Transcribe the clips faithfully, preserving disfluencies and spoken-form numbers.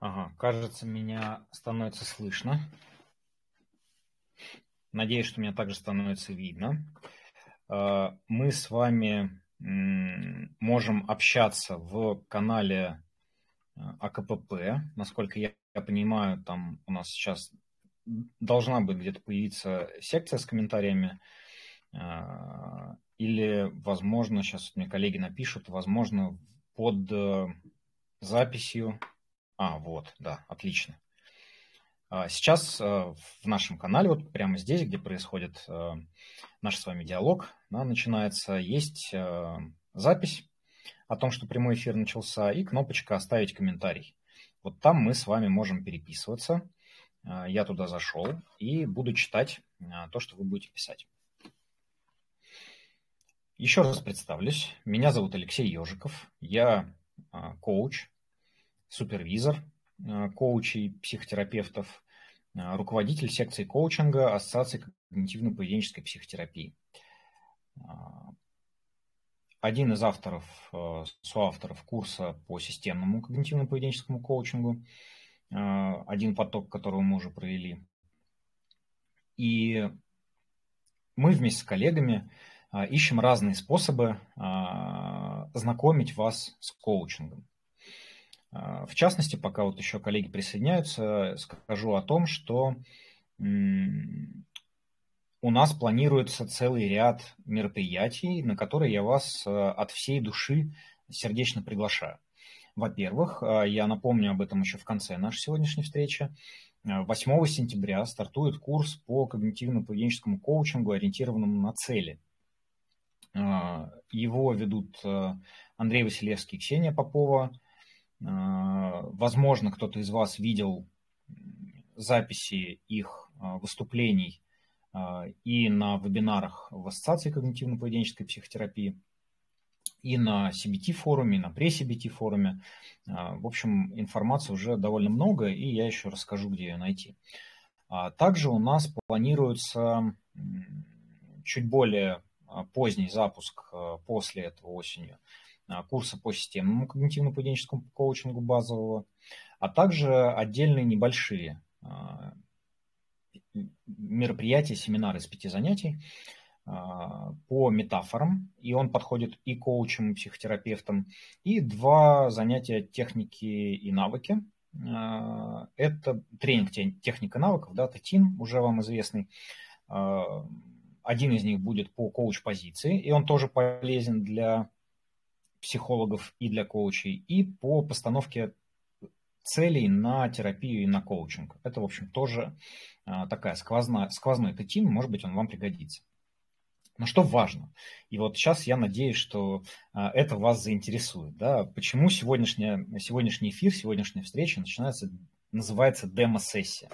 Ага, кажется, меня становится слышно. Надеюсь, что меня также становится видно. Мы с вами можем общаться в канале АКПП. Насколько я понимаю, там у нас сейчас должна быть где-то появиться секция с комментариями. Или, возможно, сейчас мне коллеги напишут, возможно, под записью. А, вот, да, отлично. Сейчас в нашем канале, вот прямо здесь, где происходит наш с вами диалог, да, начинается, есть запись о том, что прямой эфир начался, и кнопочка «Оставить комментарий». Вот там мы с вами можем переписываться. Я туда зашел и буду читать то, что вы будете писать. Еще раз представлюсь. Меня зовут Алексей Ёжиков. Я коуч, супервизор коучей, психотерапевтов, руководитель секции коучинга Ассоциации Когнитивно-Поведенческой Психотерапии. Один из авторов, соавторов курса по системному когнитивно-поведенческому коучингу, один поток, которого мы уже провели. И мы вместе с коллегами ищем разные способы знакомить вас с коучингом. В частности, пока вот еще коллеги присоединяются, скажу о том, что у нас планируется целый ряд мероприятий, на которые я вас от всей души сердечно приглашаю. Во-первых, я напомню об этом еще в конце нашей сегодняшней встречи. восьмого сентября стартует курс по когнитивно-поведенческому коучингу, ориентированному на цели. Его ведут Андрей Васильевский и Ксения Попова. Возможно, кто-то из вас видел записи их выступлений и на вебинарах в Ассоциации когнитивно-поведенческой психотерапии, и на си би ти-форуме, и на пре-си би ти-форуме. В общем, информации уже довольно много, и я еще расскажу, где ее найти. Также у нас планируется чуть более поздний запуск после этого осенью курса по системному когнитивно-поведенческому коучингу базового, а также отдельные небольшие мероприятия, семинары из пяти занятий по метафорам, и он подходит и коучам, и психотерапевтам, и два занятия техники и навыки. Это тренинг техника навыков, да, ТТиН, уже вам известный. Один из них будет по коуч-позиции, и он тоже полезен для психологов и для коучей, и по постановке целей на терапию и на коучинг. Это, в общем, тоже такая сквозная, сквозной ТТиН, может быть, он вам пригодится. Но что важно, и вот сейчас я надеюсь, что это вас заинтересует, да, почему сегодняшний эфир, сегодняшняя встреча начинается, называется демо-сессия.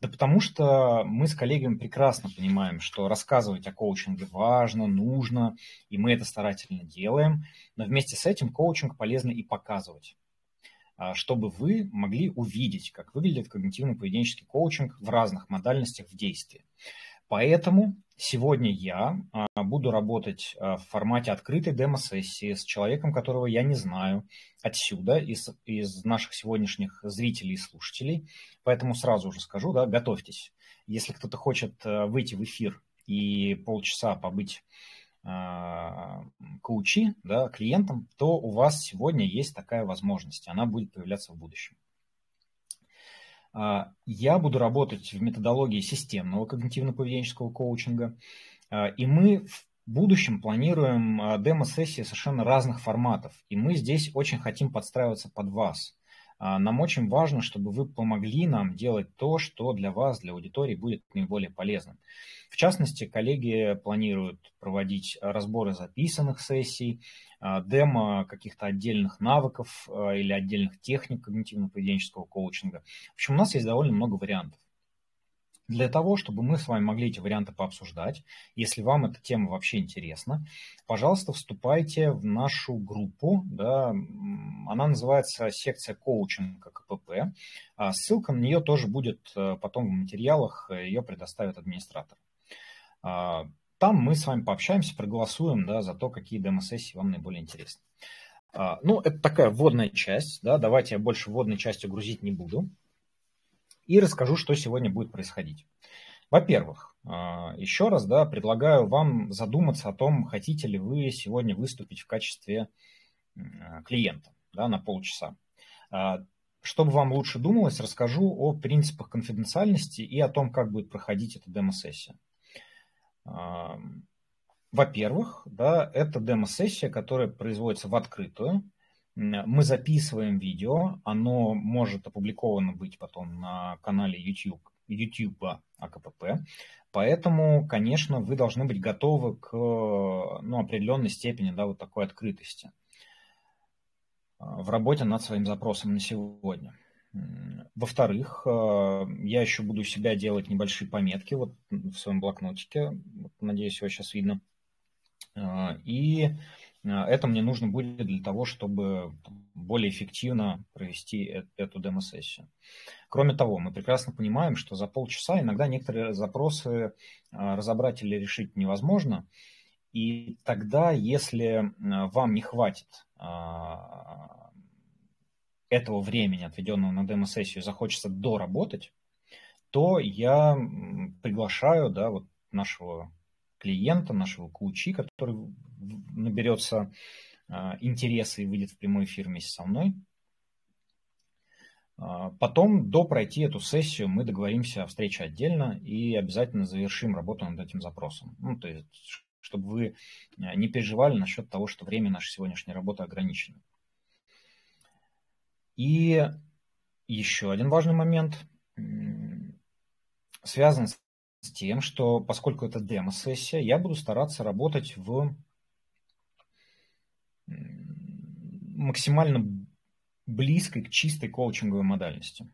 Да потому что мы с коллегами прекрасно понимаем, что рассказывать о коучинге важно, нужно, и мы это старательно делаем, но вместе с этим коучинг полезно и показывать, чтобы вы могли увидеть, как выглядит когнитивно-поведенческий коучинг в разных модальностях в действии. Поэтому сегодня я буду работать в формате открытой демо-сессии с человеком, которого я не знаю отсюда, из, из наших сегодняшних зрителей и слушателей. Поэтому сразу уже скажу, да, готовьтесь. Если кто-то хочет выйти в эфир и полчаса побыть коучи, да, клиентом, то у вас сегодня есть такая возможность. Она будет появляться в будущем. Я буду работать в методологии системного когнитивно-поведенческого коучинга, и мы в будущем планируем демо-сессии совершенно разных форматов, и мы здесь очень хотим подстраиваться под вас. Нам очень важно, чтобы вы помогли нам делать то, что для вас, для аудитории будет наиболее полезным. В частности, коллеги планируют проводить разборы записанных сессий, демо каких-то отдельных навыков или отдельных техник когнитивно-поведенческого коучинга. В общем, у нас есть довольно много вариантов. Для того, чтобы мы с вами могли эти варианты пообсуждать, если вам эта тема вообще интересна, пожалуйста, вступайте в нашу группу. Да, она называется «Секция коучинга КПП». Ссылка на нее тоже будет потом в материалах, ее предоставит администратор. Там мы с вами пообщаемся, проголосуем, да, за то, какие демо-сессии вам наиболее интересны. Ну, это такая вводная часть, да, давайте я больше вводной частью грузить не буду. И расскажу, что сегодня будет происходить. Во-первых, еще раз, да, предлагаю вам задуматься о том, хотите ли вы сегодня выступить в качестве клиента, да, на полчаса. Чтобы вам лучше думалось, расскажу о принципах конфиденциальности и о том, как будет проходить эта демо-сессия. Во-первых, да, это демо-сессия, которая производится в открытую. Мы записываем видео, оно может опубликовано быть потом на канале YouTube, YouTube АКПП, поэтому, конечно, вы должны быть готовы к, ну, определенной степени, да, вот такой открытости в работе над своим запросом на сегодня. Во-вторых, я еще буду у себя делать небольшие пометки вот в своем блокнотике, надеюсь, его сейчас видно, и это мне нужно будет для того, чтобы более эффективно провести эту демо-сессию. Кроме того, мы прекрасно понимаем, что за полчаса иногда некоторые запросы разобрать или решить невозможно, и тогда, если вам не хватит этого времени, отведенного на демо-сессию, захочется доработать, то я приглашаю, да, вот нашего клиента, нашего коуча, который наберется интереса и выйдет в прямой эфир вместе со мной. Потом, до пройти эту сессию, мы договоримся о встрече отдельно и обязательно завершим работу над этим запросом. Ну, то есть, чтобы вы не переживали насчет того, что время нашей сегодняшней работы ограничено. И еще один важный момент связан с тем, что поскольку это демо-сессия, я буду стараться работать в максимально близкой к чистой коучинговой модальности.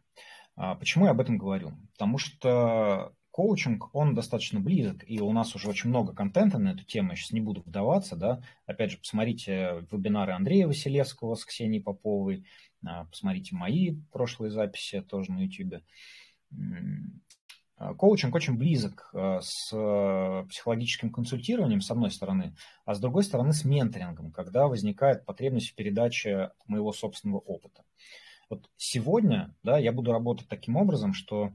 Почему я об этом говорю? Потому что коучинг, он достаточно близок, и у нас уже очень много контента на эту тему, я сейчас не буду вдаваться, да, опять же, посмотрите вебинары Андрея Васильевского с Ксенией Поповой, посмотрите мои прошлые записи тоже на YouTube. Коучинг очень близок с психологическим консультированием, с одной стороны, а с другой стороны с менторингом, когда возникает потребность в передаче моего собственного опыта. Вот сегодня, да, я буду работать таким образом, что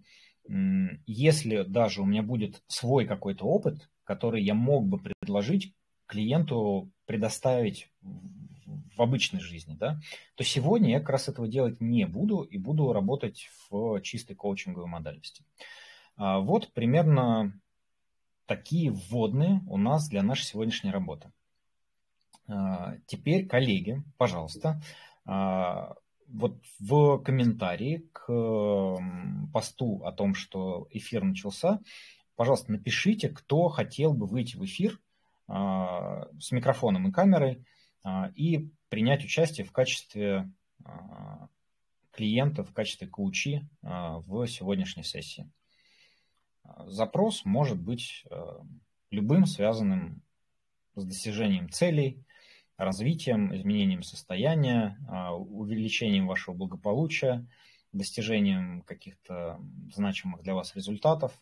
если даже у меня будет свой какой-то опыт, который я мог бы предложить клиенту предоставить в обычной жизни, да, то сегодня я как раз этого делать не буду и буду работать в чистой коучинговой модальности. Вот примерно такие вводные у нас для нашей сегодняшней работы. Теперь, коллеги, пожалуйста, вот в комментарии к посту о том, что эфир начался, пожалуйста, напишите, кто хотел бы выйти в эфир с микрофоном и камерой и принять участие в качестве клиента, в качестве коучи в сегодняшней сессии. Запрос может быть любым, связанным с достижением целей, развитием, изменением состояния, увеличением вашего благополучия, достижением каких-то значимых для вас результатов.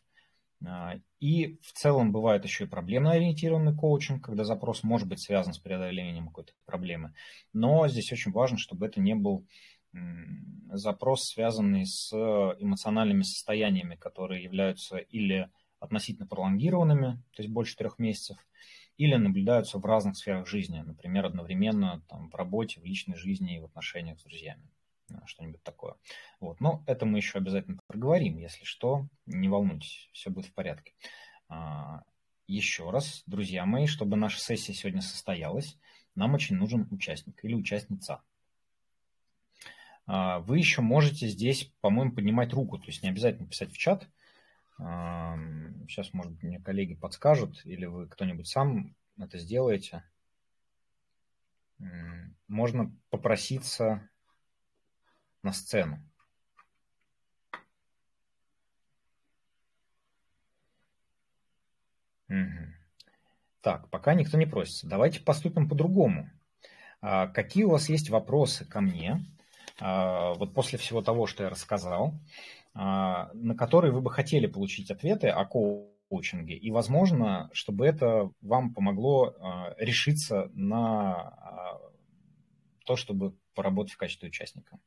И в целом бывает еще и проблемно-ориентированный коучинг, когда запрос может быть связан с преодолением какой-то проблемы. Но здесь очень важно, чтобы это не был запрос, связанный с эмоциональными состояниями, которые являются или относительно пролонгированными, то есть больше трех месяцев, или наблюдаются в разных сферах жизни, например, одновременно там, в работе, в личной жизни и в отношениях с друзьями, что-нибудь такое. Вот. Но это мы еще обязательно проговорим, если что, не волнуйтесь, все будет в порядке. Еще раз, друзья мои, чтобы наша сессия сегодня состоялась, нам очень нужен участник или участница. Вы еще можете здесь, по-моему, поднимать руку, то есть не обязательно писать в чат. Сейчас, может быть, мне коллеги подскажут, или вы кто-нибудь сам это сделаете. Можно попроситься на сцену. Угу. Так, пока никто не просится. Давайте поступим по-другому. Какие у вас есть вопросы ко мне? Вот после всего того, что я рассказал, на которые вы бы хотели получить ответы о коучинге, и, возможно, чтобы это вам помогло решиться на то, чтобы поработать в качестве участника.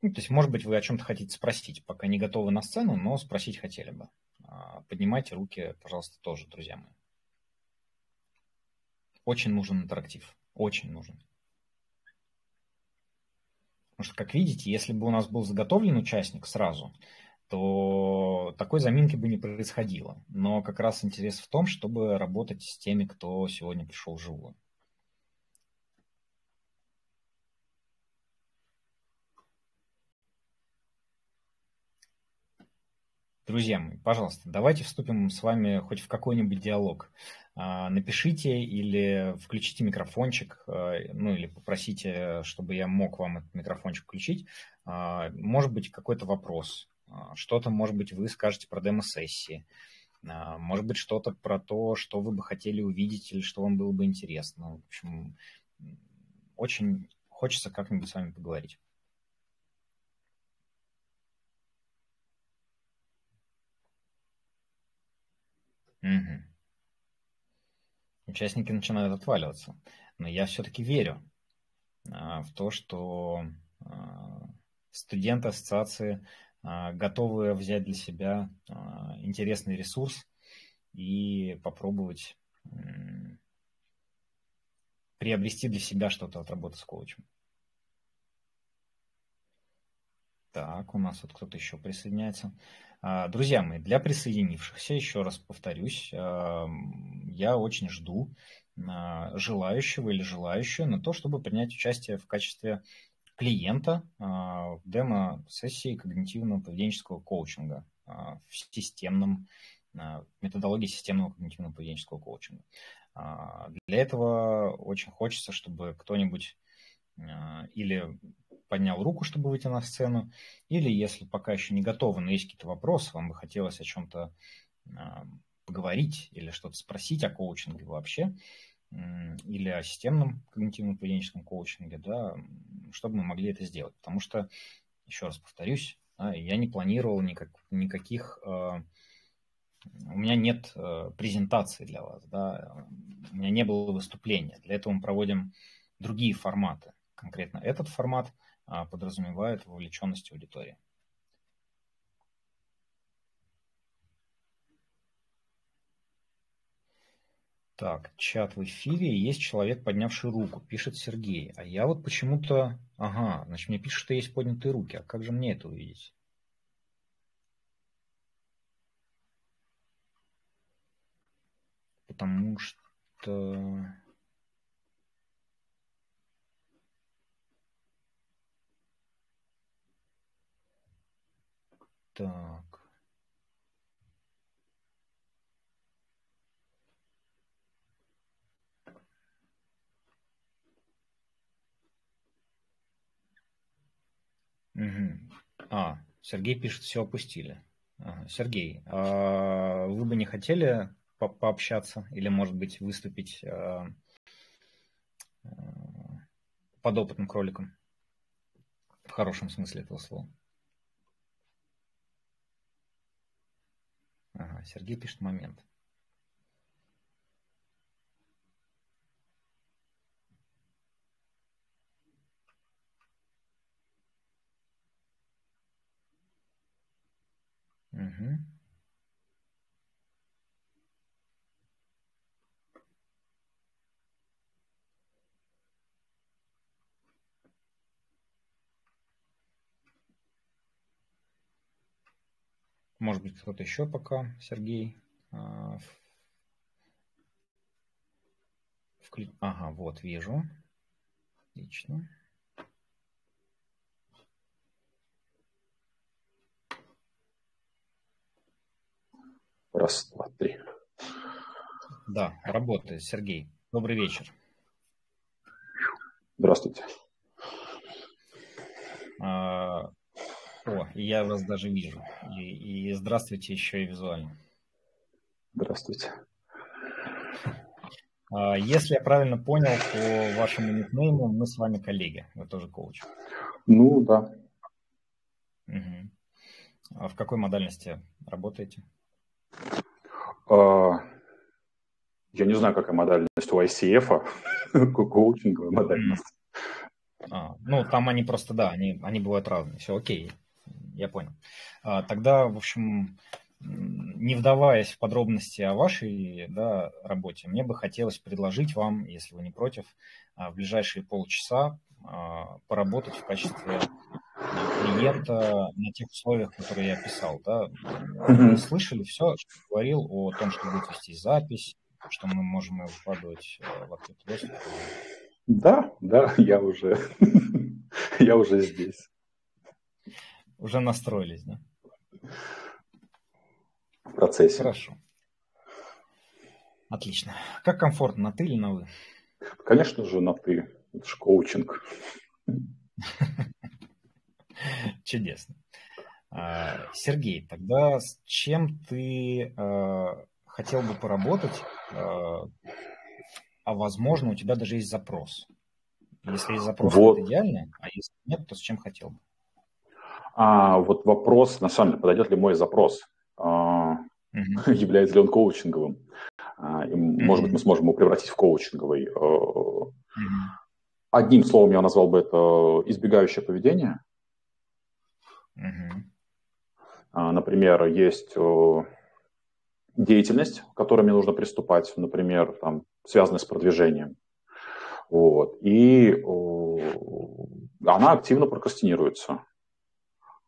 Ну, то есть, может быть, вы о чем-то хотите спросить, пока не готовы на сцену, но спросить хотели бы. Поднимайте руки, пожалуйста, тоже, друзья мои. Очень нужен интерактив, очень нужен. Потому что, как видите, если бы у нас был заготовлен участник сразу, то такой заминки бы не происходило. Но как раз интерес в том, чтобы работать с теми, кто сегодня пришел вживую. Друзья мои, пожалуйста, давайте вступим с вами хоть в какой-нибудь диалог. Напишите или включите микрофончик, ну или попросите, чтобы я мог вам этот микрофончик включить. Может быть, какой-то вопрос, что-то, может быть, вы скажете про демо-сессии, может быть, что-то про то, что вы бы хотели увидеть или что вам было бы интересно. В общем, очень хочется как-нибудь с вами поговорить. Угу. Участники начинают отваливаться. Но я все-таки верю а, в то, что а, студенты ассоциации а, готовы взять для себя а, интересный ресурс и попробовать а, приобрести для себя что-то от работы с коучем. Так, у нас вот кто-то еще присоединяется. Друзья мои, для присоединившихся, еще раз повторюсь, я очень жду желающего или желающую на то, чтобы принять участие в качестве клиента в демо-сессии когнитивно-поведенческого коучинга, в системном, методологии системного когнитивно-поведенческого коучинга. Для этого очень хочется, чтобы кто-нибудь или поднял руку, чтобы выйти на сцену, или если пока еще не готовы, но есть какие-то вопросы, вам бы хотелось о чем-то поговорить или что-то спросить о коучинге вообще, или о системном когнитивно-поведенческом коучинге, да, чтобы мы могли это сделать. Потому что, еще раз повторюсь, я не планировал никак, никаких... У меня нет презентации для вас, да, у меня не было выступления. Для этого мы проводим другие форматы. Конкретно этот формат подразумевает вовлеченность аудитории. Так, чат в эфире, есть человек, поднявший руку, пишет Сергей. А я вот почему-то... Ага, значит, мне пишут, что есть поднятые руки. А как же мне это увидеть? Потому что... Так. Угу. А, Сергей пишет, все опустили. Ага. Сергей, а вы бы не хотели по пообщаться или, может быть, выступить а, а, подопытным кроликом? В хорошем смысле этого слова. Ага, Сергей пишет момент. Угу. Может быть, кто-то еще пока, Сергей. Вклю... Ага, вот, вижу. Отлично. Раз, два, три. Да, работает, Сергей. Добрый вечер. Здравствуйте. А... О, я вас даже вижу. И, и здравствуйте еще и визуально. Здравствуйте. Если я правильно понял, по вашему никнейму мы с вами коллеги. Вы тоже коуч. Ну, да. Угу. А в какой модальности работаете? А, я не знаю, какая модальность у ай си эф, коучинговая модальность. А, ну, там они просто, да, они, они бывают разные. Все, окей, я понял. А, тогда, в общем, не вдаваясь в подробности о вашей, да, работе, мне бы хотелось предложить вам, если вы не против, в ближайшие полчаса поработать в качестве клиента на тех условиях, которые я описал. Да. Вы слышали все, что я говорил о том, что будет вестись запись, что мы можем ее выкладывать в открытый доступ? Да, да, я уже, я уже здесь. Уже настроились, да? В процессе. Хорошо. Отлично. Как комфортно, на ты или на вы? Конечно же, на ты. Это же коучинг. Чудесно. Сергей, тогда с чем ты хотел бы поработать, а возможно, у тебя даже есть запрос? Если есть запрос, вот. Это идеально, а если нет, то с чем хотел бы? А, вот вопрос, на самом деле, подойдет ли мой запрос? Uh-huh. Является ли он коучинговым? Uh-huh. Может быть, мы сможем его превратить в коучинговый. Uh-huh. Одним словом я назвал бы это избегающее поведение. Uh-huh. Например, есть деятельность, к которой мне нужно приступать, например, там, связанная с продвижением. Вот. И она активно прокрастинируется,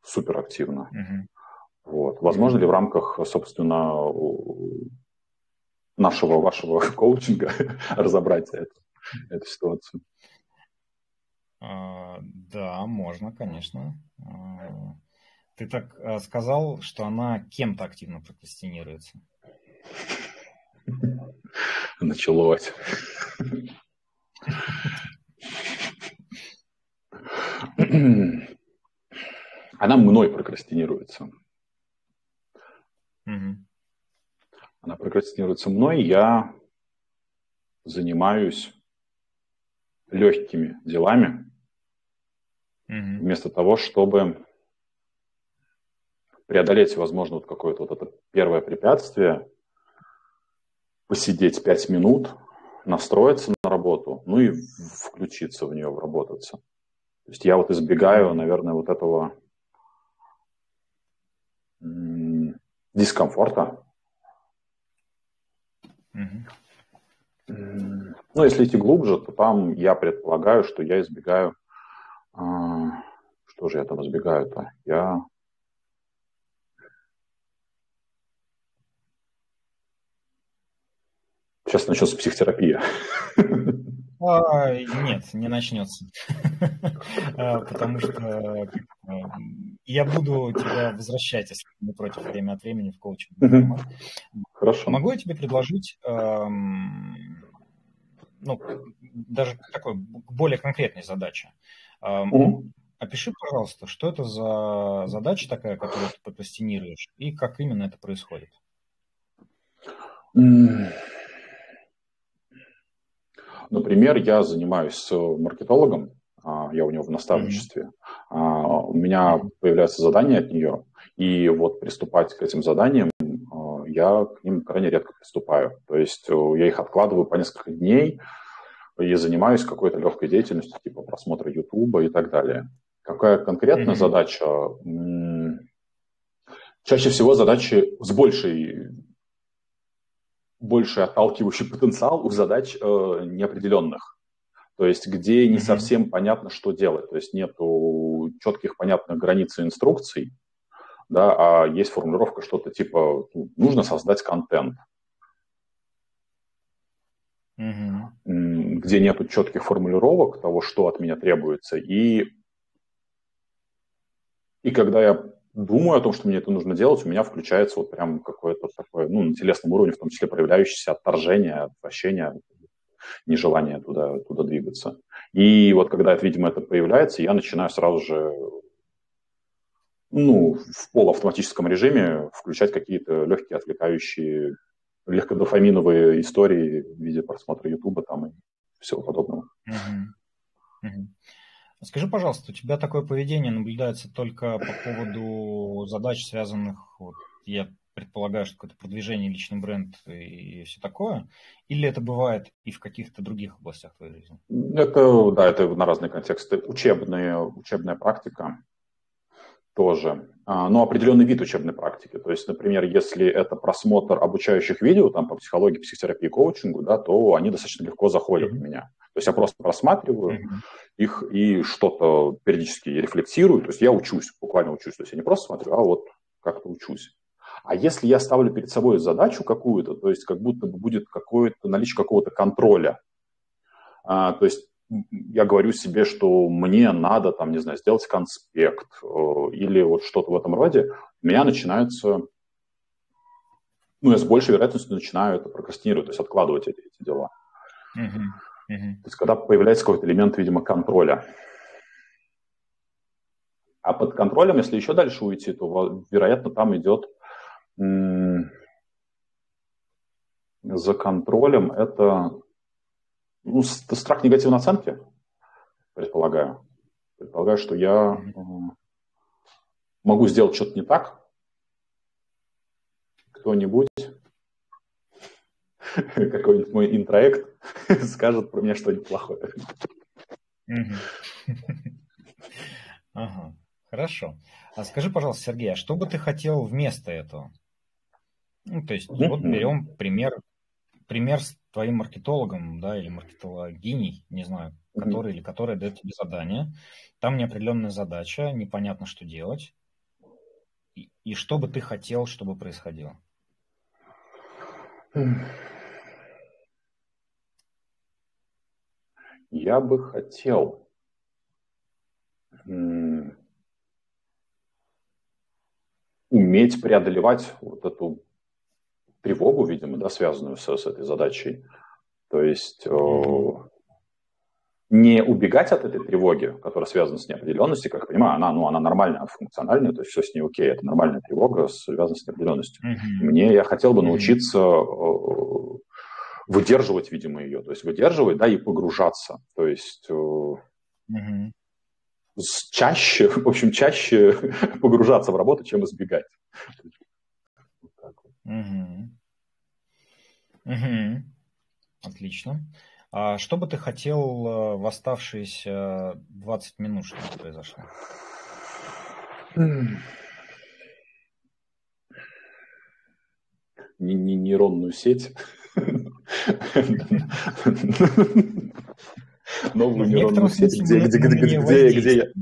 суперактивно. Uh-huh. Вот. Возможно ли в рамках, собственно, нашего, вашего коучинга разобрать эту, эту ситуацию? Да, можно, конечно. Ты так сказал, что она кем-то активно прокрастинируется. Началось. Она мной прокрастинируется. Она прокрастинируется мной, я занимаюсь легкими делами, mm-hmm. вместо того, чтобы преодолеть, возможно, вот какое-то вот это первое препятствие, посидеть пять минут, настроиться на работу, ну и включиться в нее, вработаться. То есть я вот избегаю, наверное, вот этого дискомфорта. Угу. Ну, если идти глубже, то там я предполагаю, что я избегаю... Что же я там избегаю-то? Я... Сейчас начнется психотерапия. А, нет, не начнется. Потому что я буду тебя возвращать, если не против, время от времени в коучинг. Хорошо. Могу я тебе предложить, ну, даже такой более конкретной задачи? Опиши, пожалуйста, что это за задача такая, которую ты прокрастинируешь, и как именно это происходит? Например, я занимаюсь с маркетологом, я у него в наставничестве, у меня появляются задания от нее, и вот приступать к этим заданиям я к ним крайне редко приступаю. То есть я их откладываю по несколько дней и занимаюсь какой-то легкой деятельностью, типа просмотра Ютуба и так далее. Какая конкретная mm-hmm. задача? Чаще всего задачи с большей... больше отталкивающий потенциал у задач э, неопределенных. То есть где не mm-hmm. совсем понятно, что делать. То есть нет четких, понятных границ и инструкций, да, а есть формулировка что-то типа «нужно создать контент». Mm-hmm. Где нету четких формулировок того, что от меня требуется. И, и когда я думаю о том, что мне это нужно делать, у меня включается вот прям какое-то такое, ну, на телесном уровне, в том числе проявляющееся отторжение, отвращение, нежелание туда, туда двигаться. И вот когда, видимо, это появляется, я начинаю сразу же, ну, в полуавтоматическом режиме включать какие-то легкие отвлекающие, легкодофаминовые истории в виде просмотра Ютуба там и всего подобного. Mm-hmm. Mm-hmm. Скажи, пожалуйста, у тебя такое поведение наблюдается только по поводу задач, связанных, вот, я предполагаю, что это продвижение, личный бренд и все такое, или это бывает и в каких-то других областях твоей жизни? Это, да, это на разные контексты. Учебные, учебная практика тоже, но определенный вид учебной практики. То есть, например, если это просмотр обучающих видео там по психологии, психотерапии, коучингу, да, то они достаточно легко заходят mm-hmm. в меня. То есть я просто просматриваю mm-hmm. их и что-то периодически рефлексирую. То есть я учусь, буквально учусь. То есть я не просто смотрю, а вот как-то учусь. А если я ставлю перед собой задачу какую-то, то есть как будто бы будет какое-то наличие какого-то контроля. А, то есть я говорю себе, что мне надо, там, не знаю, сделать конспект э, или вот что-то в этом роде, у меня начинается, ну, я с большей вероятностью начинаю это прокрастинировать, то есть откладывать эти, эти дела. Mm-hmm. Mm-hmm. То есть когда появляется какой-то элемент, видимо, контроля. А под контролем, если еще дальше уйти, то, вероятно, там идет... За контролем это, ну, страх негативной оценки, предполагаю. Предполагаю, что я могу сделать что-то не так. Кто-нибудь, какой-нибудь мой интроект скажет про меня что-нибудь плохое. Ага, хорошо. А скажи, пожалуйста, Сергей, а что бы ты хотел вместо этого? Ну, то есть, вот берем пример, пример с твоим маркетологом, да, или маркетологиней, не знаю, который или которая дает тебе задание. Там неопределенная задача, непонятно, что делать. И, и что бы ты хотел, чтобы происходило? Я бы хотел... уметь преодолевать вот эту тревогу, видимо, да, связанную с, с этой задачей. То есть э, не убегать от этой тревоги, которая связана с неопределенностью, как я понимаю, она, ну, она нормальная, функциональная, то есть все с ней окей, это нормальная тревога, связана с неопределенностью. Mm-hmm. Мне, я хотел бы научиться э, выдерживать, видимо, ее, то есть выдерживать, да, и погружаться. То есть... Э, mm-hmm. чаще, в общем, чаще погружаться в работу, чем избегать. Угу. Угу. Отлично. А что бы ты хотел в оставшиеся двадцать минут, чтобы произошло? Нейронную сеть. Новую нейронную сеть, где, где, где, где, где я,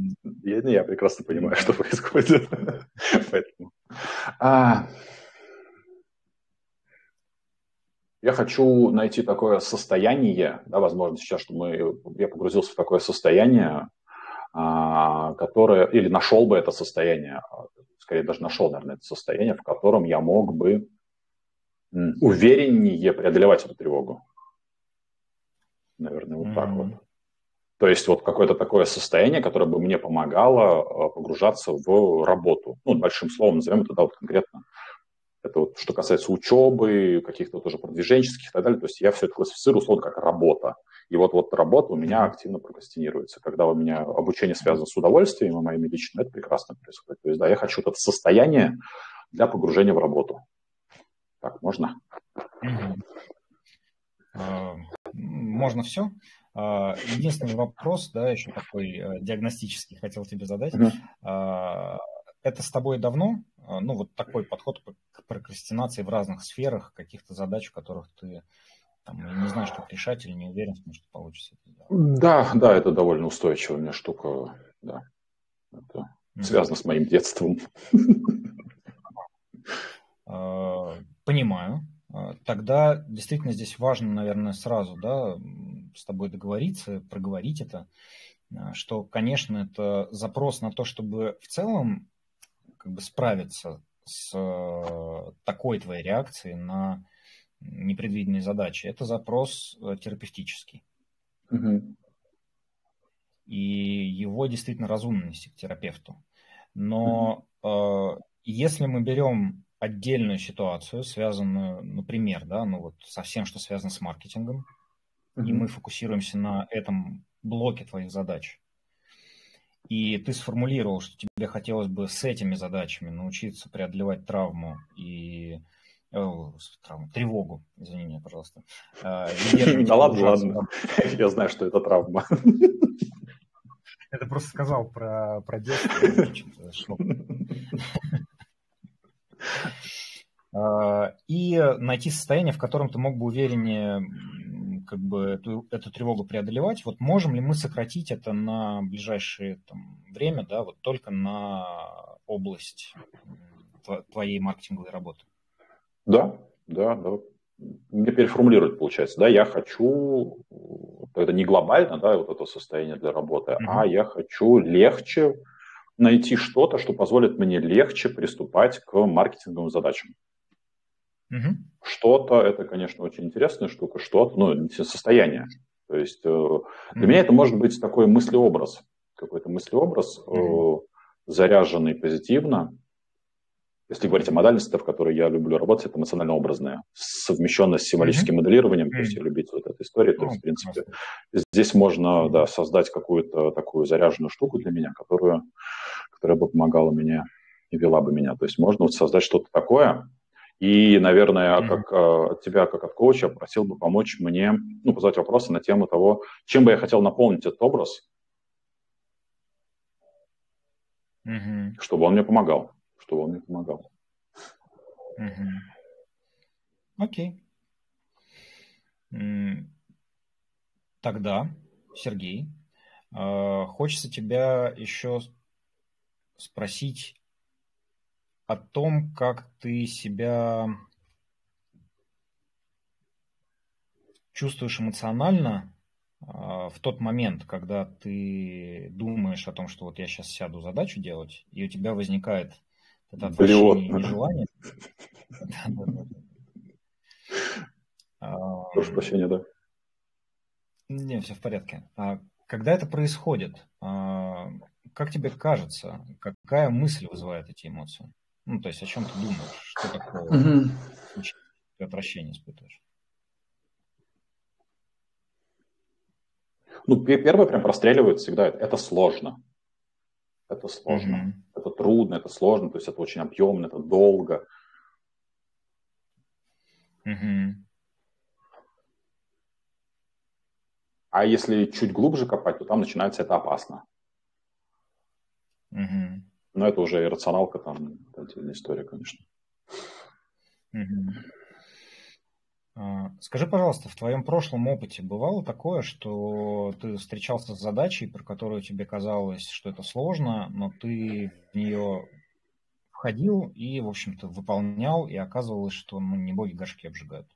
я, я прекрасно понимаю, что происходит. Поэтому. А, я хочу найти такое состояние, да, возможно, сейчас, что мы, я погрузился в такое состояние, а, которое, или нашел бы это состояние, скорее даже нашел, наверное, это состояние, в котором я мог бы увереннее преодолевать эту тревогу. Наверное, вот mm-hmm. так вот. То есть вот какое-то такое состояние, которое бы мне помогало погружаться в работу. Ну, большим словом назовем это, да, вот конкретно. Это вот что касается учебы, каких-то тоже продвиженческих и так далее. То есть я все это классифицирую условно как работа. И вот, вот работа у меня активно прокрастинируется. Когда у меня обучение связано с удовольствием, а моими лично, это прекрасно происходит. То есть, да, я хочу это состояние для погружения в работу. Так, можно? Mm-hmm. Можно все. Единственный вопрос, да, еще такой диагностический хотел тебе задать. Mm-hmm. Это с тобой давно? Ну, вот такой подход к прокрастинации в разных сферах, каких-то задач, в которых ты там, не знаешь, как решать, или не уверен в том, что получится. Да, да, это довольно устойчивая у меня штука. Да. Это mm-hmm. связано с моим детством. Понимаю. Тогда действительно здесь важно, наверное, сразу, да, с тобой договориться, проговорить это, что, конечно, это запрос на то, чтобы в целом как бы справиться с такой твоей реакцией на непредвиденные задачи. Это запрос терапевтический. Угу. И его действительно разумно нести к терапевту. Но угу. если мы берем... отдельную ситуацию, связанную, например, да, ну вот со всем, что связано с маркетингом, mm-hmm. и мы фокусируемся на этом блоке твоих задач. И ты сформулировал, что тебе хотелось бы с этими задачами научиться преодолевать травму и э, травму, тревогу, извини меня, пожалуйста. Э, да ладно, ладно, я знаю, что это травма. Это просто сказал про, про детство. И найти состояние, в котором ты мог бы увереннее как бы эту, эту тревогу преодолевать. Вот можем ли мы сократить это на ближайшее там, время, да, вот только на область твоей маркетинговой работы? Да, да, да. Мне переформулировать получается, да, я хочу, это не глобально, да, вот это состояние для работы, mm-hmm. а я хочу легче найти что-то, что позволит мне легче приступать к маркетинговым задачам. Mm-hmm. Что-то, это, конечно, очень интересная штука, что-то, ну, состояние. То есть для mm-hmm. меня это может быть такой мыслеобраз, какой-то мыслеобраз, mm-hmm. заряженный позитивно. Если говорить о модальности, в которой я люблю работать, это эмоционально-образная, совмещенная с символическим mm-hmm. моделированием, mm-hmm. то есть я люблю вот эту историю, mm-hmm. то есть, в принципе, здесь можно mm-hmm. да, создать какую-то такую заряженную штуку для меня, которую, которая бы помогала мне и вела бы меня. То есть можно вот создать что-то такое, и, наверное, mm-hmm. как, от тебя, как от коуча, просил бы помочь мне, ну, задать вопросы на тему того, чем бы я хотел наполнить этот образ, mm-hmm. чтобы он мне помогал. Чтобы он мне помогал. Окей. Okay. Тогда, Сергей, хочется тебя еще спросить о том, как ты себя чувствуешь эмоционально в тот момент, когда ты думаешь о том, что вот я сейчас сяду задачу делать, и у тебя возникает это отвращение и нежелание. Прошу прощения, да. Не, все в порядке. Когда это происходит, как тебе кажется, какая мысль вызывает эти эмоции? Ну, то есть о чем ты думаешь? Что такое отвращение испытываешь? Ну, первое прям простреливает всегда. Это сложно. Это сложно, mm-hmm. это трудно, это сложно, то есть это очень объемно, это долго. Mm-hmm. А если чуть глубже копать, то там начинается это опасно. Mm-hmm. Но это уже иррационалка, там отдельная история, конечно. Mm-hmm. Скажи, пожалуйста, в твоем прошлом опыте бывало такое, что ты встречался с задачей, про которую тебе казалось, что это сложно, но ты в нее входил и, в общем-то, выполнял, и оказывалось, что ну, не боги горшки обжигают?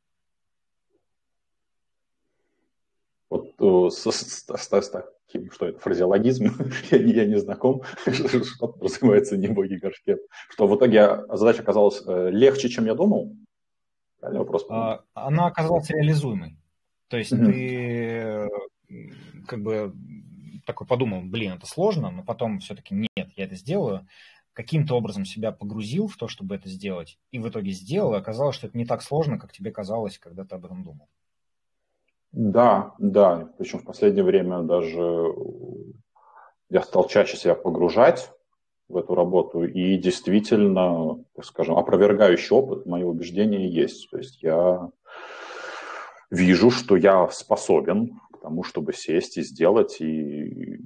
Вот с таким, что это, фразеологизм, я не знаком, что подразумевается не боги горшки. Что в итоге задача оказалась легче, чем я думал? Она оказалась реализуемой. То есть mm-hmm. ты как бы такой подумал, блин, это сложно, но потом все-таки нет, я это сделаю. Каким-то образом себя погрузил в то, чтобы это сделать, и в итоге сделал, и оказалось, что это не так сложно, как тебе казалось, когда ты об этом думал. Да, да. Причем в последнее время даже я стал чаще себя погружать в эту работу, и действительно, так скажем, опровергающий опыт, мои убеждения есть. То есть я вижу, что я способен к тому, чтобы сесть и сделать, и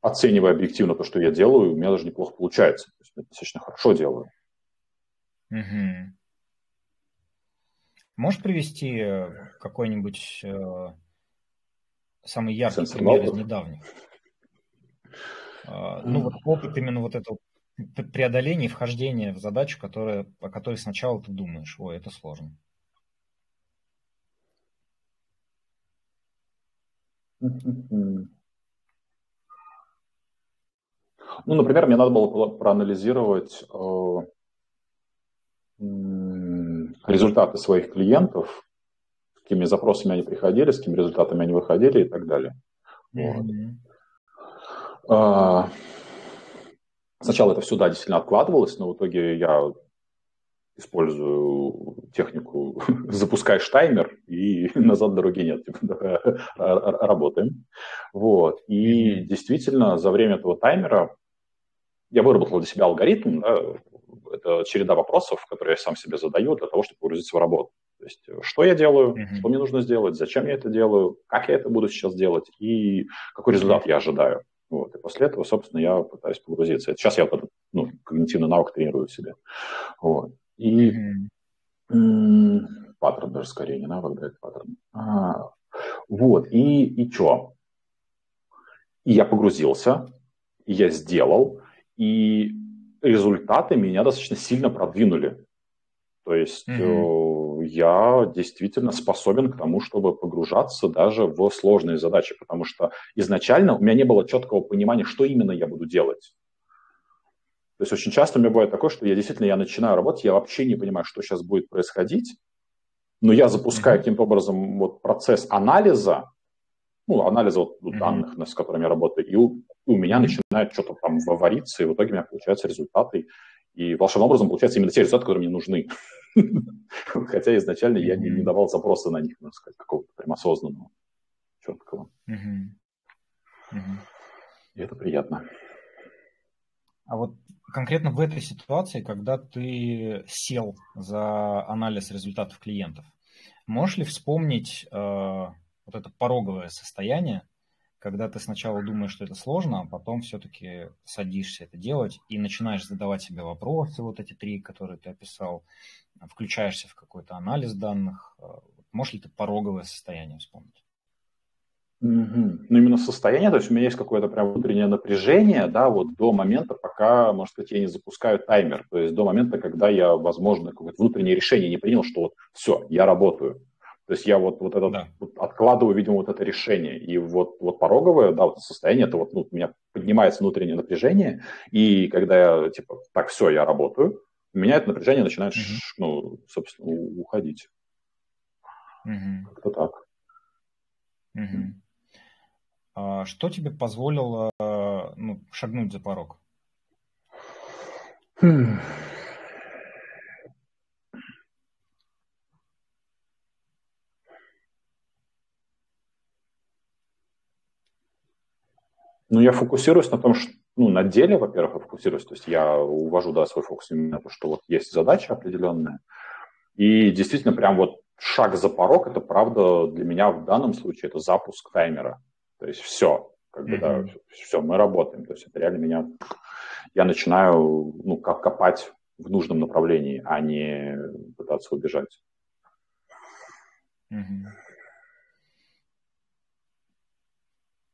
оценивая объективно то, что я делаю, у меня даже неплохо получается. То есть я достаточно хорошо делаю. Угу. Можешь привести какой-нибудь э, самый яркий Сенсор пример опыт? Из недавних? Ну, вот опыт именно вот этого преодоления и вхождения в задачу, которая, о которой сначала ты думаешь, ой, это сложно. Ну, например, мне надо было проанализировать результаты своих клиентов, с какими запросами они приходили, с какими результатами они выходили и так далее. Вот. Сначала это все, да, действительно откладывалось, но в итоге я использую технику «запускаешь таймер», и назад дороги нет, работаем. Вот. И действительно, за время этого таймера я выработал для себя алгоритм, да, это череда вопросов, которые я сам себе задаю для того, чтобы погрузиться в работу. То есть, что я делаю, mm-hmm. что мне нужно сделать, зачем я это делаю, как я это буду сейчас делать и какой результат я ожидаю. Вот. И после этого, собственно, я пытаюсь погрузиться. Это сейчас я вот этот, ну, когнитивный навык тренирую в себе. Вот. И mm-hmm. паттерн даже скорее, не навык, да, это паттерн. А, вот, и, и что? И я погрузился, и я сделал, и результаты меня достаточно сильно продвинули. То есть mm-hmm. я действительно способен к тому, чтобы погружаться даже в сложные задачи, потому что изначально у меня не было четкого понимания, что именно я буду делать. То есть очень часто у меня бывает такое, что я действительно я начинаю работать, я вообще не понимаю, что сейчас будет происходить, но я запускаю mm-hmm. каким-то образом вот процесс анализа, ну, анализа вот, mm-hmm. данных, с которыми я работаю, и у, и у меня mm-hmm. начинает что-то там вариться, и в итоге у меня получаются результаты. И волшебным образом получаются именно те результаты, которые мне нужны. Хотя изначально я не давал запроса на них, можно сказать, какого-то прям осознанного, четкого. И это приятно. А вот конкретно в этой ситуации, когда ты сел за анализ результатов клиентов, можешь ли вспомнить вот это пороговое состояние, когда ты сначала думаешь, что это сложно, а потом все-таки садишься это делать и начинаешь задавать себе вопросы, вот эти три, которые ты описал, включаешься в какой-то анализ данных. Можешь ли ты пороговое состояние вспомнить? Mm-hmm. Ну, именно состояние, то есть у меня есть какое-то прям внутреннее напряжение, да, вот до момента, пока, можно сказать, я не запускаю таймер, то есть до момента, когда я, возможно, какое-то внутреннее решение не принял, что вот все, я работаю. То есть я вот, вот, этот, да. вот откладываю, видимо, вот это решение. И вот, вот пороговое, да, вот состояние, это вот, ну, у меня поднимается внутреннее напряжение, и когда я, типа, так, все, я работаю, у меня это напряжение начинает, mm-hmm. ну, собственно, уходить. Mm-hmm. Как-то так. Mm-hmm. А что тебе позволило, ну, шагнуть за порог? Hmm. Ну, я фокусируюсь на том, что, ну, на деле, во-первых, я фокусируюсь, то есть я увожу, да, свой фокус именно на то, что вот есть задача определенная, и действительно прям вот шаг за порог, это правда для меня в данном случае, это запуск таймера, то есть все, как бы, да, все, мы работаем, то есть это реально меня, я начинаю, ну, как копать в нужном направлении, а не пытаться убежать.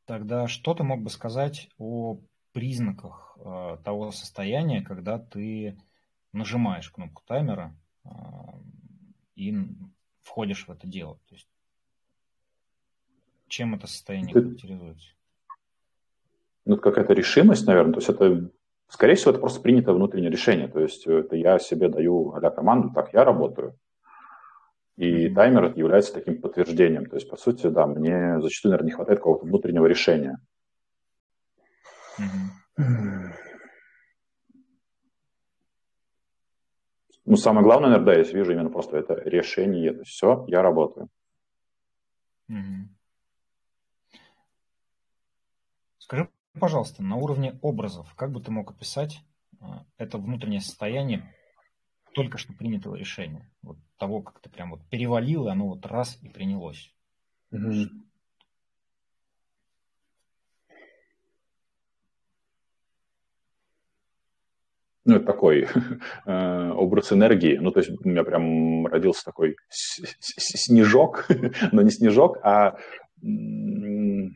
Тогда что ты мог бы сказать о признаках э, того состояния, когда ты нажимаешь кнопку таймера э, и входишь в это дело? То есть, чем это состояние характеризуется? Ну, это какая-то решимость, наверное. То есть это, скорее всего, это просто принятое внутреннее решение. То есть это я себе даю а-ля команду, так я работаю. И таймер является таким подтверждением. То есть, по сути, да, мне зачастую, наверное, не хватает какого-то внутреннего решения. Mm-hmm. Ну, самое главное, наверное, да, я вижу именно просто это решение. То есть, все, я работаю. Mm-hmm. Скажи, пожалуйста, на уровне образов, как бы ты мог описать это внутреннее состояние только что принятого решения, вот того, как ты прям вот перевалил, и оно вот раз и принялось? Mm-hmm. Ну, это такой э, образ энергии. Ну, то есть у меня прям родился такой снежок, но не снежок, а... Ну,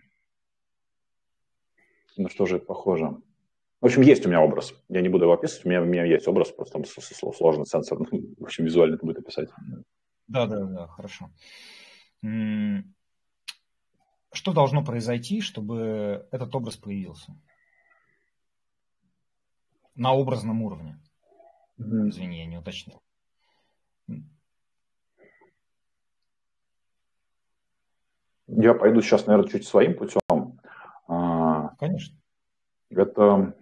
что же это похоже? В общем, есть у меня образ. Я не буду его описывать, у меня, у меня есть образ, просто там сложный сенсор. В общем, визуально это будет описать. Да, да, да, хорошо. Что должно произойти, чтобы этот образ появился? На образном уровне. Mm-hmm. Извини, я не уточнил. Я пойду сейчас, наверное, чуть своим путем. Конечно. Это...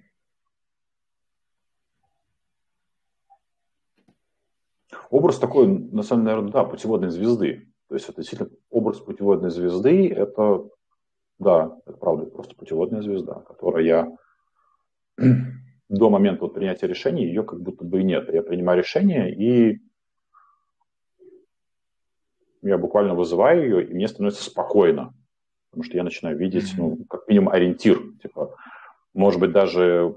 Образ такой, на самом деле, наверное, да, путеводной звезды. То есть это действительно образ путеводной звезды, это, да, это правда, просто путеводная звезда, которая до момента вот принятия решения, ее как будто бы и нет. Я принимаю решение, и я буквально вызываю ее, и мне становится спокойно, потому что я начинаю видеть, ну, как минимум, ориентир. Типа, может быть, даже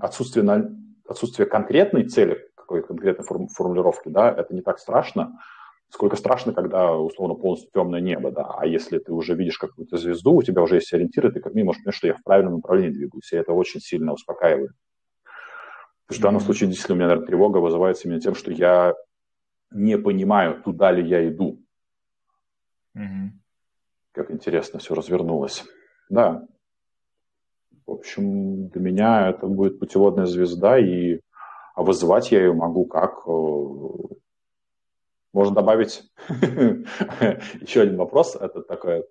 отсутствие, на... отсутствие конкретной цели, какой-то конкретной форм... формулировки, да, это не так страшно, сколько страшно, когда, условно, полностью темное небо, да, а если ты уже видишь какую-то звезду, у тебя уже есть ориентиры, ты как минимум можешь понять, что я в правильном направлении двигаюсь, и это очень сильно успокаивает. Потому что в данном случае действительно у меня, наверное, тревога вызывается именно тем, что я не понимаю, туда ли я иду. Mm-hmm. Как интересно все развернулось. Да. В общем, для меня это будет путеводная звезда, и а вызывать я ее могу как... Можно добавить еще один вопрос. Это такое...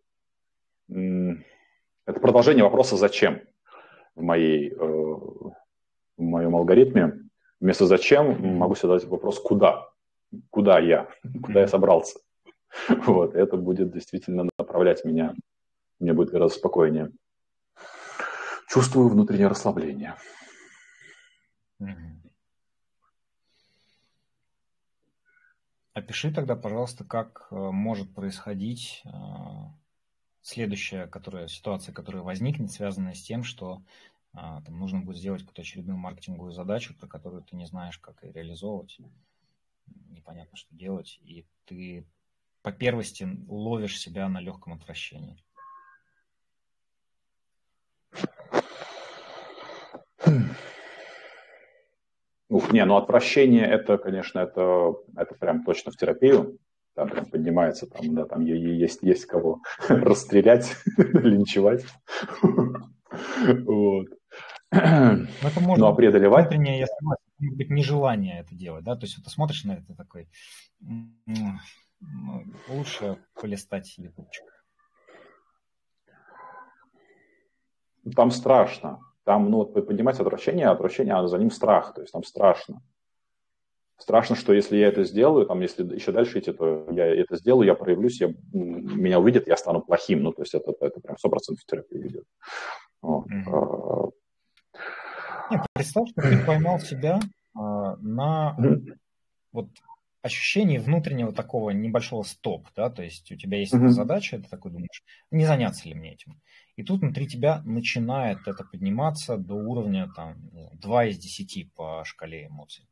Это продолжение вопроса «Зачем?» в, моей, в моем алгоритме. Вместо «Зачем?» могу задать вопрос «Куда?» Куда я? Куда я собрался? Вот. Это будет действительно направлять меня. Мне будет гораздо спокойнее. Чувствую внутреннее расслабление. Опиши тогда, пожалуйста, как может происходить следующая которая, ситуация, которая возникнет, связанная с тем, что там, нужно будет сделать какую-то очередную маркетинговую задачу, про которую ты не знаешь, как ее реализовывать, непонятно, что делать, и ты по первости ловишь себя на легком отвращении. Ух, не, ну отвращение, это, конечно, это, это прям точно в терапию. Там прям поднимается, там, да, там есть, есть кого расстрелять, линчевать. Вот. Это можно, ну а преодолевать? Внутреннее, я согласен, может быть, нежелание это делать, да? То есть вот ты смотришь на это такой, ну, лучше полистать ютубчик. Там страшно. Там, ну, вот, поднимать отвращение, отвращение, а за ним страх, то есть там страшно. Страшно, что если я это сделаю, там, если еще дальше идти, то я это сделаю, я проявлюсь, я, меня увидят, я стану плохим, ну, то есть это, это прям сто процентов в терапии идет. Вот. Mm-hmm. Нет, представь, что ты поймал себя а, на mm-hmm. вот ощущение внутреннего такого небольшого стоп, да, то есть у тебя есть mm-hmm. задача, ты такой думаешь, не заняться ли мне этим? И тут внутри тебя начинает это подниматься до уровня там, два из десяти по шкале эмоций.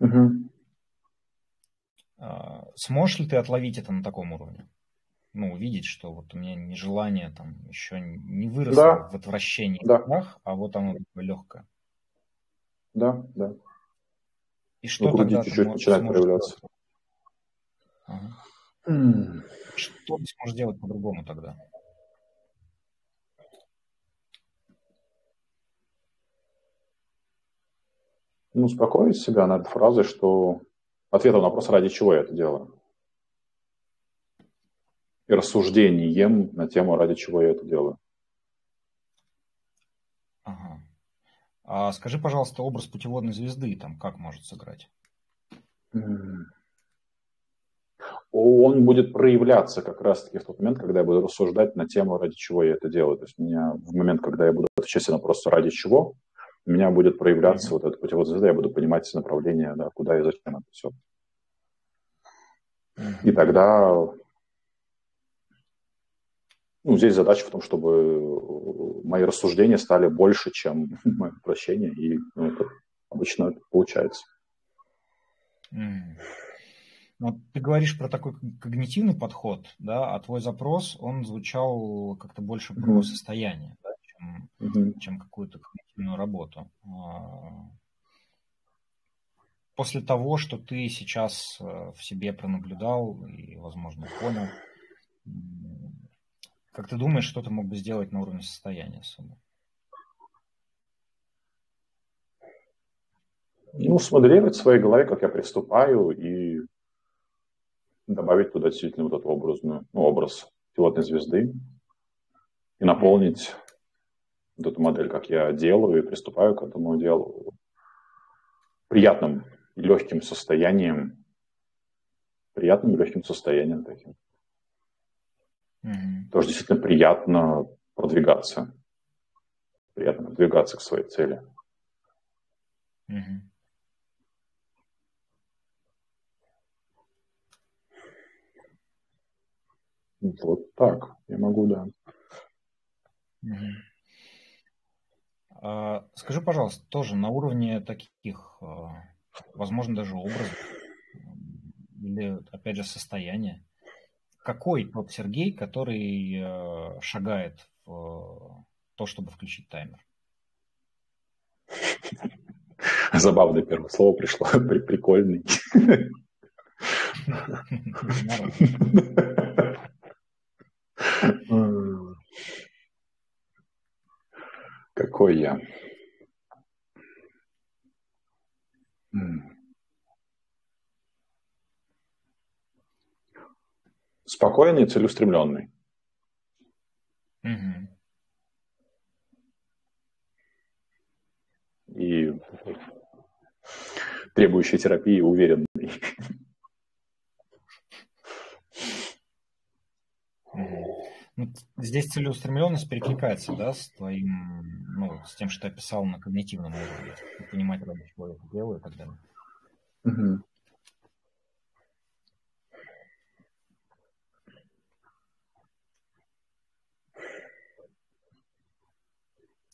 Угу. Сможешь ли ты отловить это на таком уровне? Ну, увидеть, что вот у меня нежелание там еще не выросло да. в отвращении да. в глазах, а вот оно легкое. Да, да. И что ну, тогда чуть-чуть начинает проявляться. Ага. Mm. Что ты сможешь делать по-другому тогда? Ну, успокоить себя на этой фразе, что ответом на вопрос, ради чего я это делаю. И рассуждением на тему, ради чего я это делаю. Ага. А скажи, пожалуйста, образ путеводной звезды там как может сыграть? Он будет проявляться как раз-таки в тот момент, когда я буду рассуждать на тему, ради чего я это делаю. То есть у меня в момент, когда я буду отвечать на вопрос, ради чего, у меня будет проявляться mm-hmm. вот эта путеводная звезда, я буду понимать направление, да, куда и зачем это все. Mm-hmm. И тогда ну, здесь задача в том, чтобы мои рассуждения стали больше, чем мое прощение, и ну, это, обычно это получается. Mm-hmm. Вот ты говоришь про такой когнитивный подход, да, а твой запрос, он звучал как-то больше про mm-hmm. состояние, да, чем, mm-hmm. чем какую-то работу. После того, что ты сейчас в себе пронаблюдал и, возможно, понял, как ты думаешь, что ты мог бы сделать на уровне состояния с собой? Ну, смоделировать в своей голове, как я приступаю, и добавить туда действительно вот этот образную, ну, образ пилотной звезды и наполнить вот эту модель, как я делаю и приступаю к этому делу, приятным, легким состоянием, приятным легким состоянием таким. Mm-hmm. Тоже действительно приятно продвигаться. Приятно продвигаться к своей цели. Mm-hmm. Вот так я могу, да. Mm-hmm. Скажи, пожалуйста, тоже на уровне таких, возможно, даже образов или, опять же, состояния, какой тот Сергей, который шагает в то, чтобы включить таймер? Забавное первое слово пришло, прикольный. Какой я? Спокойный и целеустремленный. Угу. И требующий терапии уверенный. Здесь целеустремленность перекликается, да, с твоим, ну, с тем, что ты описал на когнитивном уровне, понимать, ради чего я это делаю и так далее. Угу.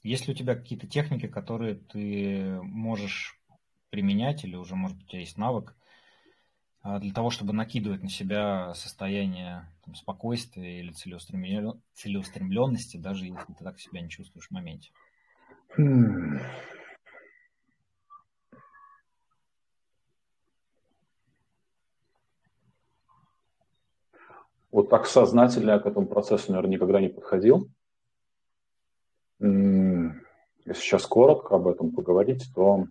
Есть ли у тебя какие-то техники, которые ты можешь применять, или уже, может быть, у тебя есть навык для того, чтобы накидывать на себя состояние там, спокойствия или целеустремлен... целеустремленности, даже если ты так себя не чувствуешь в моменте? Hmm. Вот так сознательно я к этому процессу, наверное, никогда не подходил. Если сейчас коротко об этом поговорить, то,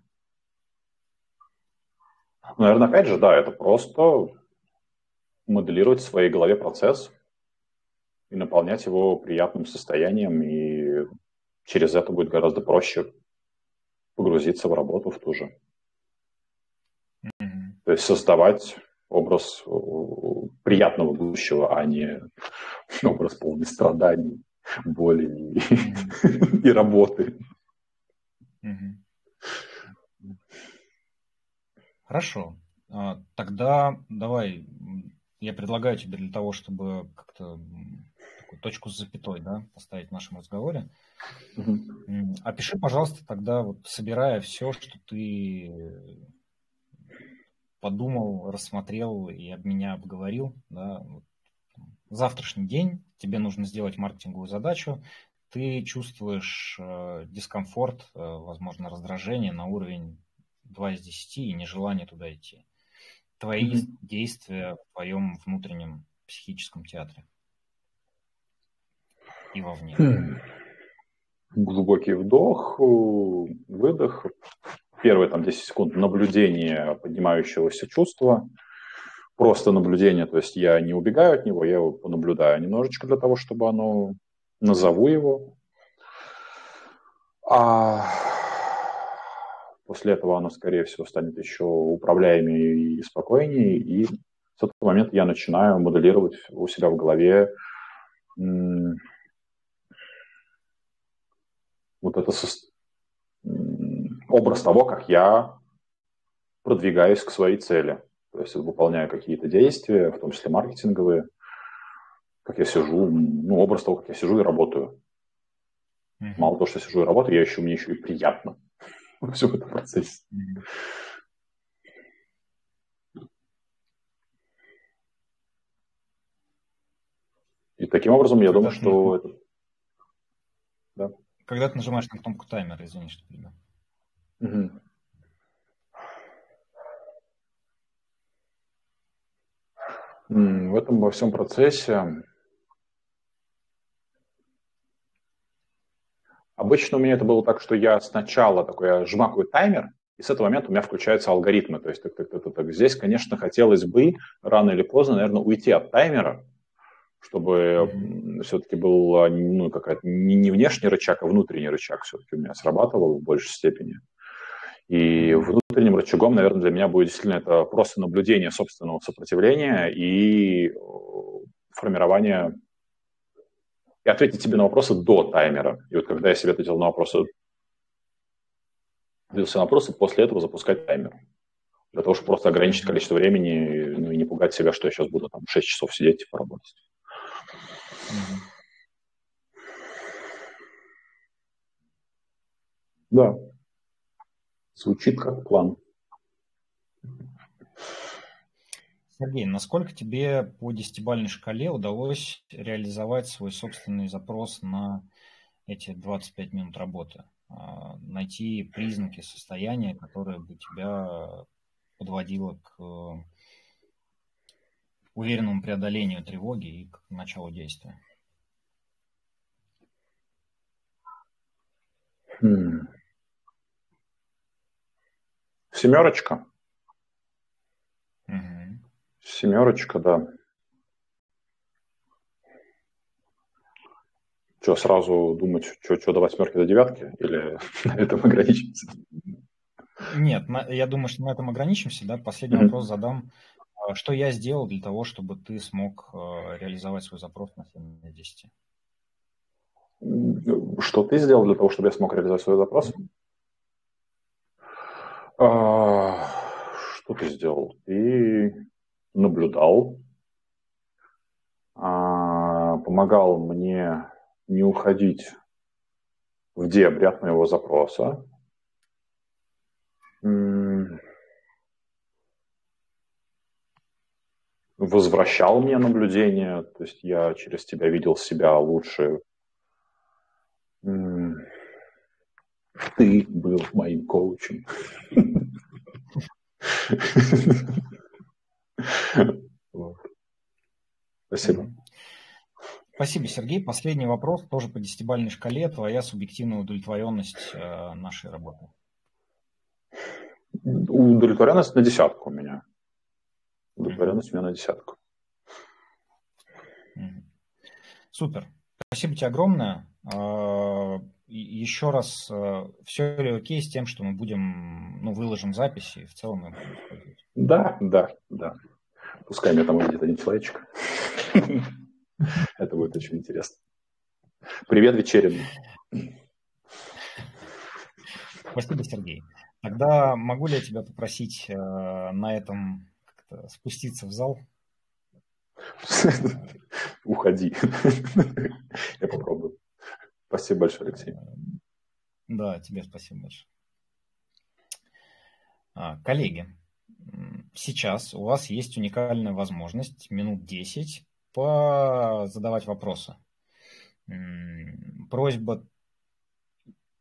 наверное, опять же, да, это просто моделировать в своей голове процесс и наполнять его приятным состоянием, и через это будет гораздо проще погрузиться в работу в ту же. Mm-hmm. То есть создавать образ приятного будущего, а не образ полный страданий, боли mm-hmm. и работы. Mm-hmm. Хорошо. Тогда давай, я предлагаю тебе для того, чтобы как-то точку с запятой, да, поставить в нашем разговоре. Mm-hmm. Опиши, пожалуйста, тогда, вот, собирая все, что ты подумал, рассмотрел и об меня обговорил, да, вот, завтрашний день, тебе нужно сделать маркетинговую задачу, ты чувствуешь дискомфорт, возможно, раздражение на уровень два из десяти и нежелание туда идти. Твои mm-hmm. действия в твоем внутреннем психическом театре и вовне. Mm. Глубокий вдох, выдох. Первые там десять секунд наблюдения поднимающегося чувства. Просто наблюдение, то есть я не убегаю от него, я его понаблюдаю немножечко для того, чтобы оно... Назову его. А после этого оно, скорее всего, станет еще управляемее и спокойнее. И с этого момента я начинаю моделировать у себя в голове м- вот этот со- м- образ того, как я продвигаюсь к своей цели. То есть выполняю какие-то действия, в том числе маркетинговые, как я сижу, ну, образ того, как я сижу и работаю. Mm-hmm. Мало того, что я сижу и работаю, я еще, мне еще и приятно все в этом процессе. Mm-hmm. И таким образом, я когда думаю, ты... что... Это... Да. Когда ты нажимаешь на кнопку таймера, извини, что перебил. Mm-hmm. В этом во всем процессе обычно у меня это было так, что я сначала такой, я жмакаю таймер, и с этого момента у меня включаются алгоритмы. То есть так, так, так, так. Здесь, конечно, хотелось бы рано или поздно, наверное, уйти от таймера, чтобы mm-hmm. все-таки был, ну, какая-то, не внешний рычаг, а внутренний рычаг все-таки у меня срабатывал в большей степени. И внутренним рычагом, наверное, для меня будет действительно это просто наблюдение собственного сопротивления и формирование... И ответить тебе на вопросы до таймера. И вот когда я себе ответил на вопросы, ответился на вопросы, после этого запускать таймер. Для того, чтобы просто ограничить количество времени, ну, и не пугать себя, что я сейчас буду там шесть часов сидеть и поработать. Да. Звучит как план. Сергей, насколько тебе по десятибалльной шкале удалось реализовать свой собственный запрос на эти двадцать пять минут работы? Найти признаки состояния, которые бы тебя подводило к уверенному преодолению тревоги и к началу действия? Хм. Семерочка. Угу. Семерочка, да. Что, сразу думать, что, что до восьмерки, до девятки? Или на этом ограничимся? Нет, я думаю, что на этом ограничимся. Да? Последний mm-hmm. вопрос задам. Что я сделал для того, чтобы ты смог реализовать свой запрос на семь из десяти? Что ты сделал для того, чтобы я смог реализовать свой запрос? Mm-hmm. А, что ты сделал? Ты наблюдал, а, помогал мне не уходить в дебри от моего запроса. Возвращал мне наблюдение, то есть я через тебя видел себя лучше. Ты был моим коучем. Спасибо. Спасибо, Сергей. Последний вопрос, тоже по десятибалльной шкале. Твоя субъективная удовлетворенность нашей работы. Удовлетворенность на десятку у меня. Удовлетворенность у меня на десятку. Супер. Спасибо тебе огромное. Еще раз, все ли окей с тем, что мы будем, ну, выложим записи и в целом их будем использовать? Да, да, да. Пускай меня там увидит один человечек. Это будет очень интересно. Привет, вечеринка. Спасибо, Сергей. Тогда могу ли я тебя попросить э, на этом как-то спуститься в зал? Уходи. Я попробую. Спасибо большое, Алексей. Да, тебе спасибо большое. Коллеги, сейчас у вас есть уникальная возможность минут десять позадавать вопросы. Просьба...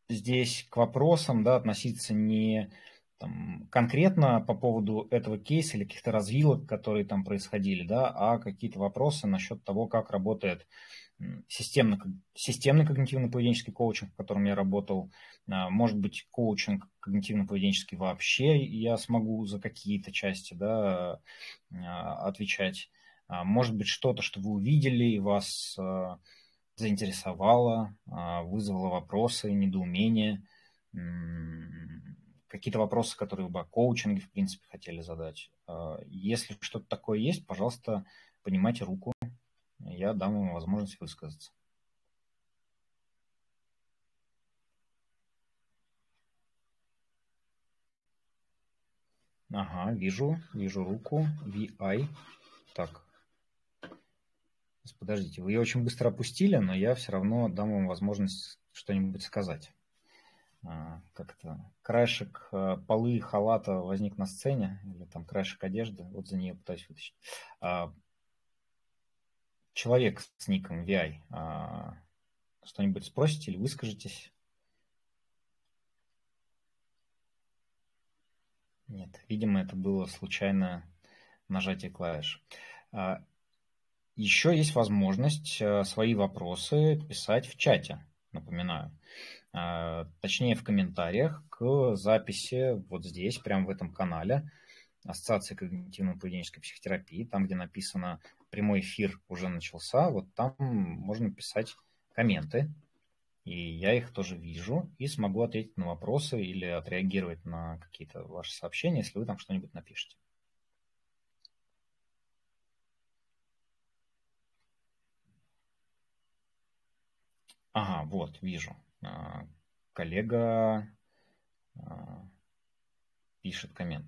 Здесь к вопросам, да, относиться не там, конкретно по поводу этого кейса или каких-то развилок, которые там происходили, да, а какие-то вопросы насчет того, как работает системно, системный когнитивно-поведенческий коучинг, в котором я работал. Может быть, коучинг когнитивно-поведенческий вообще я смогу за какие-то части, да, отвечать. Может быть, что-то, что вы увидели, и вас... заинтересовало, вызвало вопросы, недоумение, какие-то вопросы, которые вы бы о коучинге, в принципе, хотели задать. Если что-то такое есть, пожалуйста, поднимайте руку, я дам вам возможность высказаться. Ага, вижу, вижу руку, ви ай, так. Подождите, вы ее очень быстро опустили, но я все равно дам вам возможность что-нибудь сказать. Как-то краешек полы халата возник на сцене, или там краешек одежды, вот за нее пытаюсь вытащить. Человек с ником ви ай, что-нибудь спросите или выскажитесь? Нет, видимо, это было случайное нажатие клавиш. Еще есть возможность свои вопросы писать в чате, напоминаю. Точнее, в комментариях к записи вот здесь, прямо в этом канале Ассоциации когнитивно-поведенческой психотерапии, там, где написано «Прямой эфир уже начался», вот там можно писать комменты. и я их тоже вижу, и смогу ответить на вопросы или отреагировать на какие-то ваши сообщения, если вы там что-нибудь напишете. Ага, вот, вижу. Коллега пишет коммент.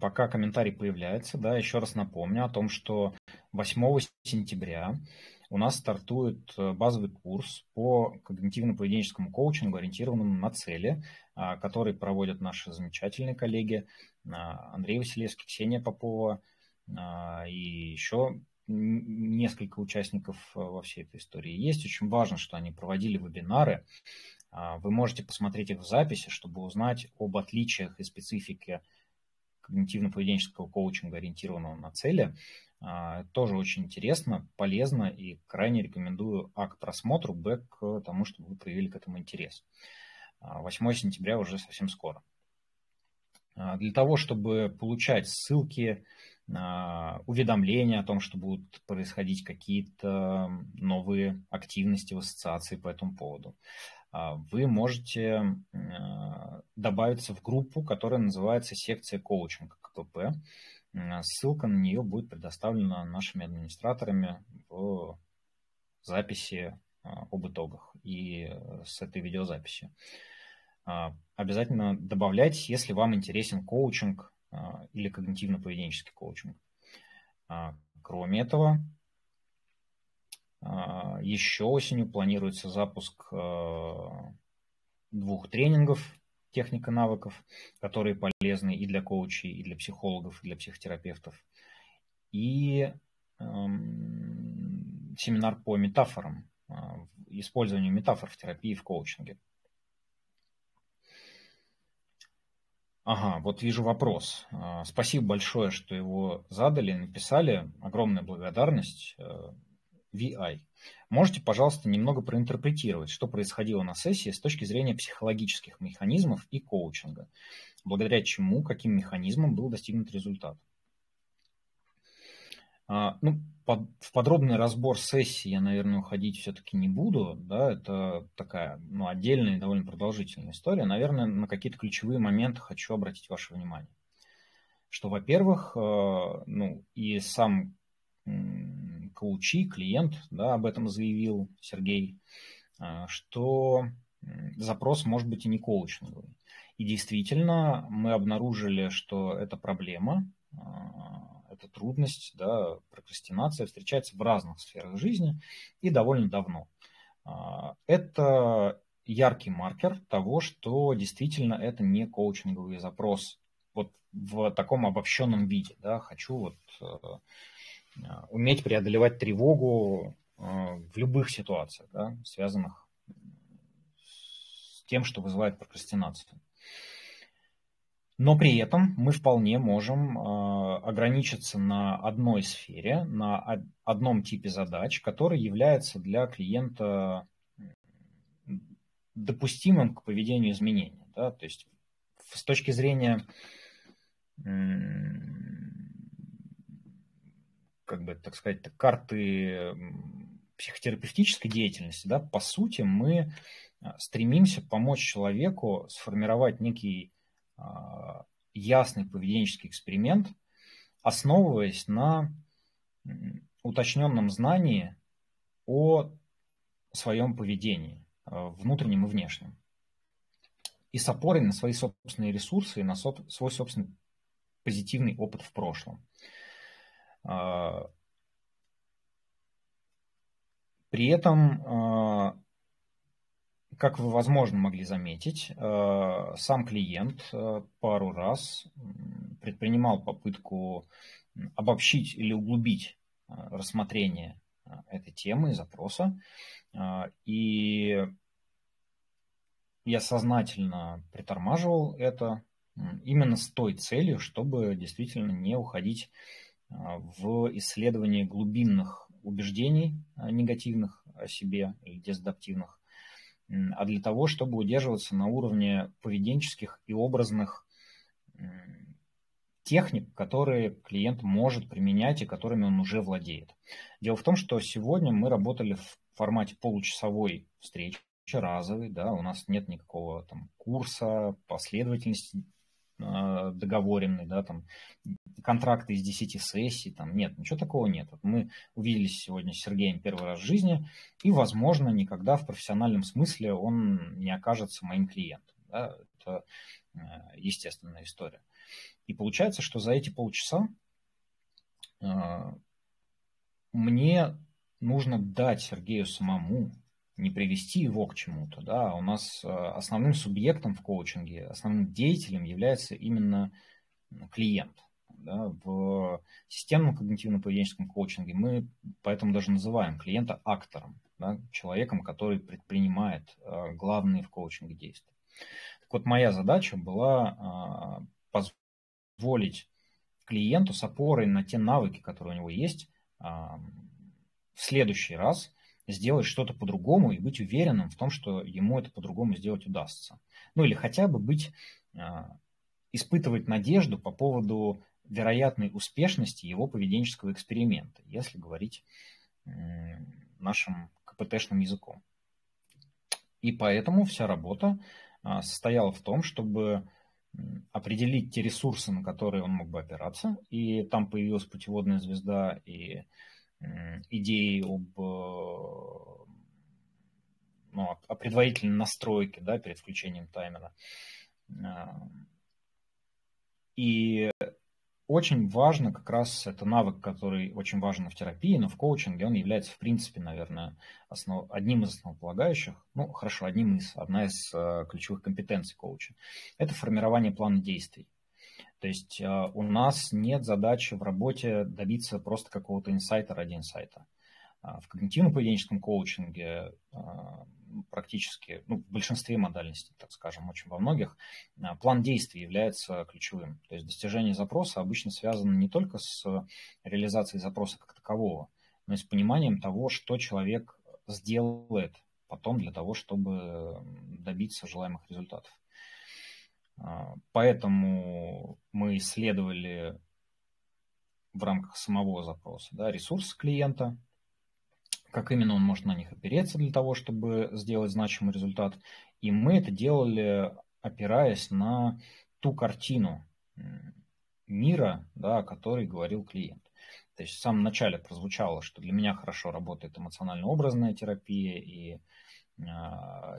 Пока комментарий появляется, да, еще раз напомню о том, что восьмого сентября у нас стартует базовый курс по когнитивно-поведенческому коучингу, ориентированному на цели, который проводят наши замечательные коллеги Андрей Васильевский, Ксения Попова и еще несколько участников во всей этой истории есть. Очень важно, что они проводили вебинары. Вы можете посмотреть их в записи, чтобы узнать об отличиях и специфике когнитивно-поведенческого коучинга, ориентированного на цели. Тоже очень интересно, полезно и крайне рекомендую А к просмотру, Б к тому, чтобы вы проявили к этому интерес. восьмого сентября уже совсем скоро. Для того, чтобы получать ссылки, уведомления о том, что будут происходить какие-то новые активности в ассоциации по этому поводу, вы можете добавиться в группу, которая называется «Секция коучинга КПП». Ссылка на нее будет предоставлена нашими администраторами в записи об итогах и с этой видеозаписи. Обязательно добавляйтесь, если вам интересен коучинг или когнитивно-поведенческий коучинг. Кроме этого, еще осенью планируется запуск двух тренингов техника навыков, которые полезны и для коучей, и для психологов, и для психотерапевтов. И семинар по метафорам, использованию метафор в терапии и в коучинге. Ага, вот вижу вопрос. Спасибо большое, что его задали, написали. Огромная благодарность. ви ай. Можете, пожалуйста, немного проинтерпретировать, что происходило на сессии с точки зрения психологических механизмов и коучинга, благодаря чему, каким механизмам был достигнут результат? Ну, под, в подробный разбор сессии я, наверное, уходить все-таки не буду. Да, это такая ну, отдельная и довольно продолжительная история. Наверное, на какие-то ключевые моменты хочу обратить ваше внимание. Что, во-первых, ну, и сам коучи, клиент, да, об этом заявил Сергей, что запрос может быть и не коучинговый. И действительно, мы обнаружили, что эта проблема, эта трудность, да, прокрастинация встречается в разных сферах жизни и довольно давно. Это яркий маркер того, что действительно это не коучинговый запрос. Вот в таком обобщенном виде, да, хочу вот уметь преодолевать тревогу в любых ситуациях, да, связанных с тем, что вызывает прокрастинацию. Но при этом мы вполне можем ограничиться на одной сфере, на одном типе задач, который является для клиента допустимым к поведению изменения. Да? То есть с точки зрения, как бы, так сказать, карты психотерапевтической деятельности, да, по сути, мы стремимся помочь человеку сформировать некий э, ясный поведенческий эксперимент, основываясь на уточненном знании о своем поведении, внутреннем и внешнем, и с опорой на свои собственные ресурсы и на со- свой собственный позитивный опыт в прошлом. При этом, как вы, возможно, могли заметить, сам клиент пару раз предпринимал попытку обобщить или углубить рассмотрение этой темы, запроса. И я сознательно притормаживал это именно с той целью, чтобы действительно не уходить в исследовании глубинных убеждений негативных о себе или дезадаптивных, а для того, чтобы удерживаться на уровне поведенческих и образных техник, которые клиент может применять и которыми он уже владеет. Дело в том, что сегодня мы работали в формате получасовой встречи, разовой, да, у нас нет никакого там курса, последовательности э, договоренной, да, там, контракты из десяти сессий, там, нет, ничего такого нет. Вот мы увиделись сегодня с Сергеем первый раз в жизни, и, возможно, никогда в профессиональном смысле он не окажется моим клиентом. Да, это э, естественная история. И получается, что за эти полчаса э, мне нужно дать Сергею самому, не привести его к чему-то. Да? У нас основным субъектом в коучинге, основным деятелем является именно клиент. Да? В системном когнитивно-поведенческом коучинге мы поэтому даже называем клиента актором, да? Человеком, который предпринимает главные в коучинге действия. Так вот, моя задача была позволить клиенту с опорой на те навыки, которые у него есть, в следующий раз сделать что-то по-другому и быть уверенным в том, что ему это по-другому сделать удастся. Ну или хотя бы быть, испытывать надежду по поводу вероятной успешности его поведенческого эксперимента, если говорить нашим ка пэ тэшным языком. И поэтому вся работа состояла в том, чтобы определить те ресурсы, на которые он мог бы опираться, и там появилась путеводная звезда и идеи об, ну, о предварительной настройке, да, перед включением таймера. И очень важно, как раз это навык, который очень важен в терапии, но в коучинге он является, в принципе, наверное, основ, одним из основополагающих, ну, хорошо, одним из, одна из ключевых компетенций коуча. Это формирование плана действий. То есть у нас нет задачи в работе добиться просто какого-то инсайта ради инсайта. В когнитивно-поведенческом коучинге практически, ну, в большинстве модальностей, так скажем, очень во многих, план действий является ключевым. То есть достижение запроса обычно связано не только с реализацией запроса как такового, но и с пониманием того, что человек сделает потом для того, чтобы добиться желаемых результатов. Поэтому мы исследовали в рамках самого запроса, да, ресурсы клиента, как именно он может на них опереться для того, чтобы сделать значимый результат. И мы это делали, опираясь на ту картину мира, да, о которой говорил клиент. То есть в самом начале прозвучало, что для меня хорошо работает эмоционально-образная терапия и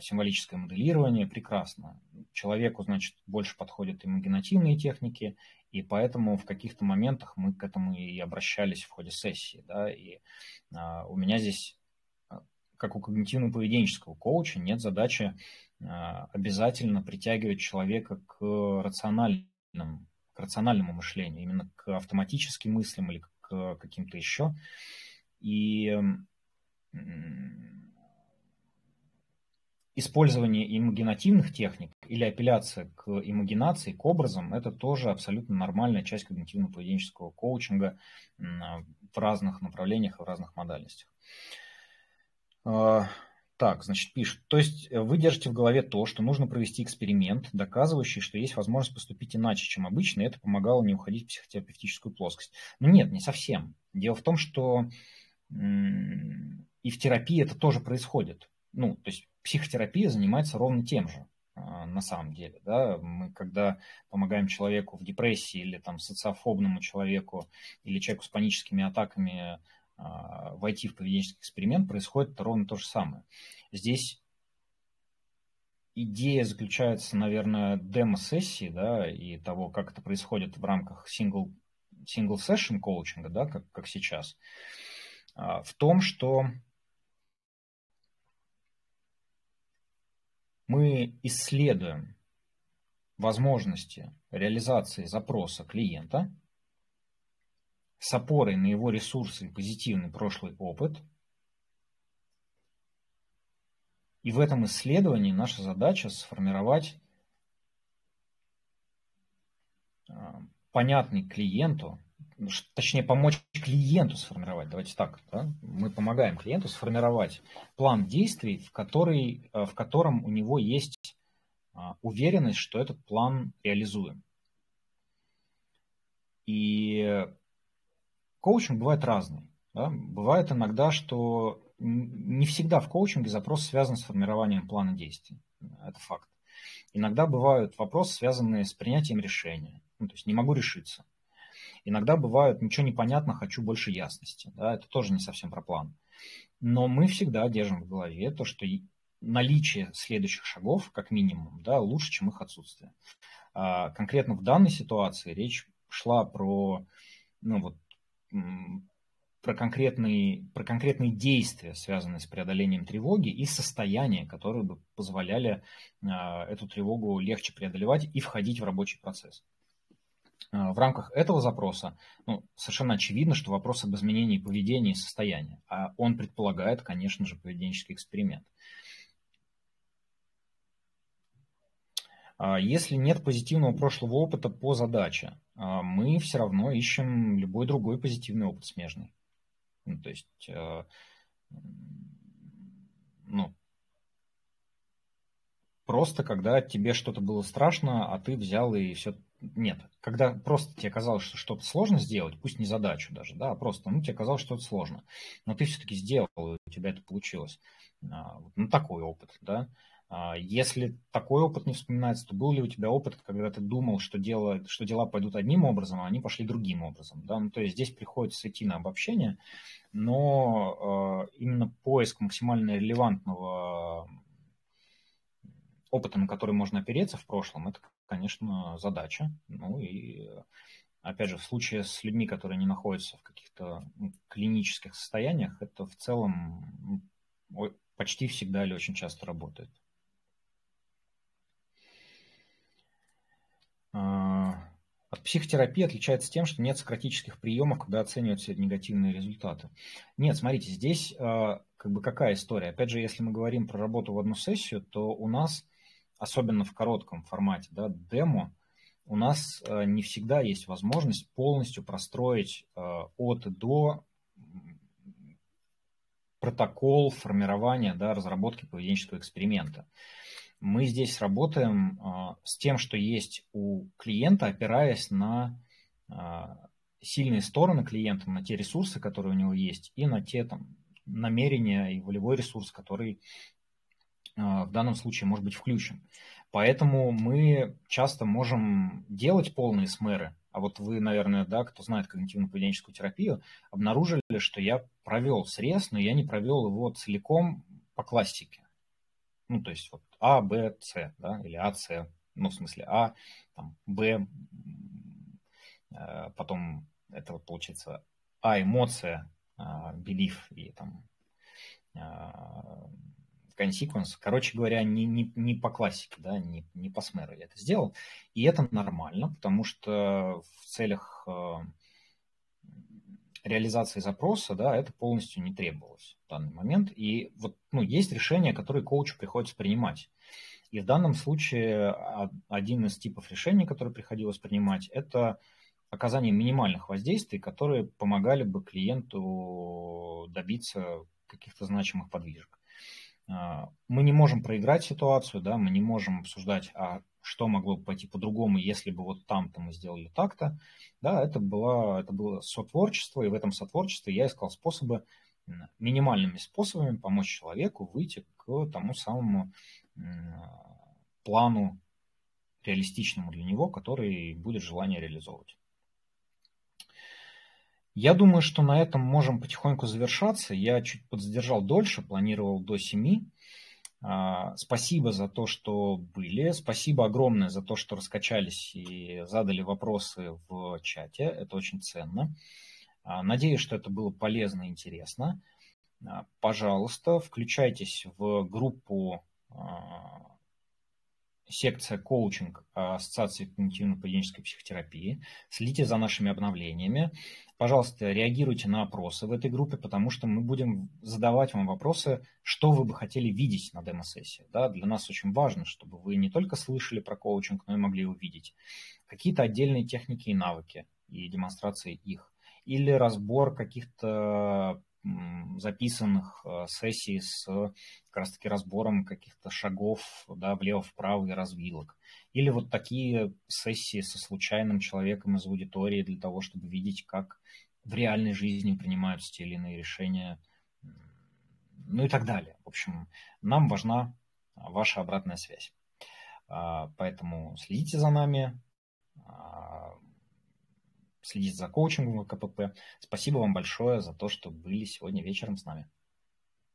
символическое моделирование, прекрасно. Человеку, значит, больше подходят имагинативные техники, и поэтому в каких-то моментах мы к этому и обращались в ходе сессии. Да? И а, у меня здесь, как у когнитивно-поведенческого коуча, нет задачи а, обязательно притягивать человека к рациональному, к рациональному мышлению, именно к автоматическим мыслям или к каким-то еще. И использование имагинативных техник или апелляция к имагинации, к образам, это тоже абсолютно нормальная часть когнитивно-поведенческого коучинга в разных направлениях и в разных модальностях. Так, значит, пишет. То есть вы держите в голове то, что нужно провести эксперимент, доказывающий, что есть возможность поступить иначе, чем обычно, и это помогало не уходить в психотерапевтическую плоскость. Но нет, не совсем. Дело в том, что и в терапии это тоже происходит. Ну, то есть психотерапия занимается ровно тем же, на самом деле. Да? Мы, когда помогаем человеку в депрессии или там, социофобному человеку, или человеку с паническими атаками войти в поведенческий эксперимент, происходит ровно то же самое. Здесь идея заключается, наверное, демо-сессии, да, и того, как это происходит в рамках сингл-сессион коучинга, да, как, как сейчас, в том, что мы исследуем возможности реализации запроса клиента с опорой на его ресурсы и позитивный прошлый опыт. И в этом исследовании наша задача сформировать понятный клиенту, точнее помочь клиенту сформировать, давайте так, да? Мы помогаем клиенту сформировать план действий, в, который, в котором у него есть уверенность, что этот план реализуем. И коучинг бывает разный. Да? Бывает иногда, что не всегда в коучинге запрос связан с формированием плана действий. Это факт. Иногда бывают вопросы, связанные с принятием решения. Ну, то есть не могу решиться. Иногда бывают ничего не понятно, хочу больше ясности. Да? Это тоже не совсем про план. Но мы всегда держим в голове то, что наличие следующих шагов, как минимум, да, лучше, чем их отсутствие. А конкретно в данной ситуации речь шла про, ну, вот, про, конкретные, про конкретные действия, связанные с преодолением тревоги, и состояния, которые бы позволяли а, эту тревогу легче преодолевать и входить в рабочий процесс. А, в рамках этого запроса, ну, совершенно очевидно, что вопрос об изменении поведения и состояния, а он предполагает, конечно же, поведенческий эксперимент. Если нет позитивного прошлого опыта по задаче, мы все равно ищем любой другой позитивный опыт смежный. Ну, то есть, ну, просто когда тебе что-то было страшно, а ты взял и все... Нет, когда просто тебе казалось, что что-то сложно сделать, пусть не задачу даже, да, а просто, ну, тебе казалось, что это сложно, но ты все-таки сделал, и у тебя это получилось. Ну, такой опыт, да. Если такой опыт не вспоминается, то был ли у тебя опыт, когда ты думал, что, дело, что дела пойдут одним образом, а они пошли другим образом? Да? Ну, то есть здесь приходится идти на обобщение, но э, именно поиск максимально релевантного опыта, на который можно опереться в прошлом, это, конечно, задача. Ну и, опять же, в случае с людьми, которые не находятся в каких-то клинических состояниях, это в целом почти всегда или очень часто работает. От психотерапии отличается тем, что нет сократических приемов, когда оцениваются негативные результаты. Нет, смотрите, здесь как бы какая история? Опять же, если мы говорим про работу в одну сессию, то у нас, особенно в коротком формате, да, демо, у нас не всегда есть возможность полностью простроить от и до протокол формирования, да, разработки поведенческого эксперимента. Мы здесь работаем а, с тем, что есть у клиента, опираясь на а, сильные стороны клиента, на те ресурсы, которые у него есть, и на те там, намерения и волевой ресурс, который а, в данном случае может быть включен. Поэтому мы часто можем делать полные смеры. А вот вы, наверное, да, кто знает когнитивно-поведенческую терапию, обнаружили, что я провел срез, но я не провел его целиком по классике. Ну, то есть вот А, Б, С, да, или А, С, ну, в смысле А, там, Б, э, потом это вот получается А, эмоция, э, belief и там э, consequence. Короче говоря, не, не, не по классике, да, не, не по смеру я это сделал. И это нормально, потому что в целях... Э, реализации запроса, да, это полностью не требовалось в данный момент. И вот, ну, есть решения, которые коучу приходится принимать. И в данном случае один из типов решений, которые приходилось принимать, это оказание минимальных воздействий, которые помогали бы клиенту добиться каких-то значимых подвижек. Мы не можем проиграть ситуацию, да, мы не можем обсуждать, а что могло бы пойти по-другому, если бы вот там-то мы сделали так-то. Да, это было, это было сотворчество, и в этом сотворчестве я искал способы, минимальными способами помочь человеку выйти к тому самому плану, реалистичному для него, который будет желание реализовывать. Я думаю, что на этом можем потихоньку завершаться. Я чуть подзадержал дольше, планировал до семи. Спасибо за то, что были. Спасибо огромное за то, что раскачались и задали вопросы в чате. Это очень ценно. Надеюсь, что это было полезно и интересно. Пожалуйста, включайтесь в группу секция коучинг Ассоциации когнитивно-поведенческой психотерапии. Следите за нашими обновлениями. Пожалуйста, реагируйте на опросы в этой группе, потому что мы будем задавать вам вопросы, что вы бы хотели видеть на демо-сессии. Да, для нас очень важно, чтобы вы не только слышали про коучинг, но и могли увидеть какие-то отдельные техники и навыки, и демонстрации их, или разбор каких-то записанных сессий с как раз-таки разбором каких-то шагов, да, влево-вправо и развилок. Или вот такие сессии со случайным человеком из аудитории для того, чтобы видеть, как в реальной жизни принимаются те или иные решения, ну и так далее. В общем, нам важна ваша обратная связь. Поэтому следите за нами, следите за коучингом КПП. Спасибо вам большое за то, что были сегодня вечером с нами.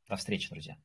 До встречи, друзья.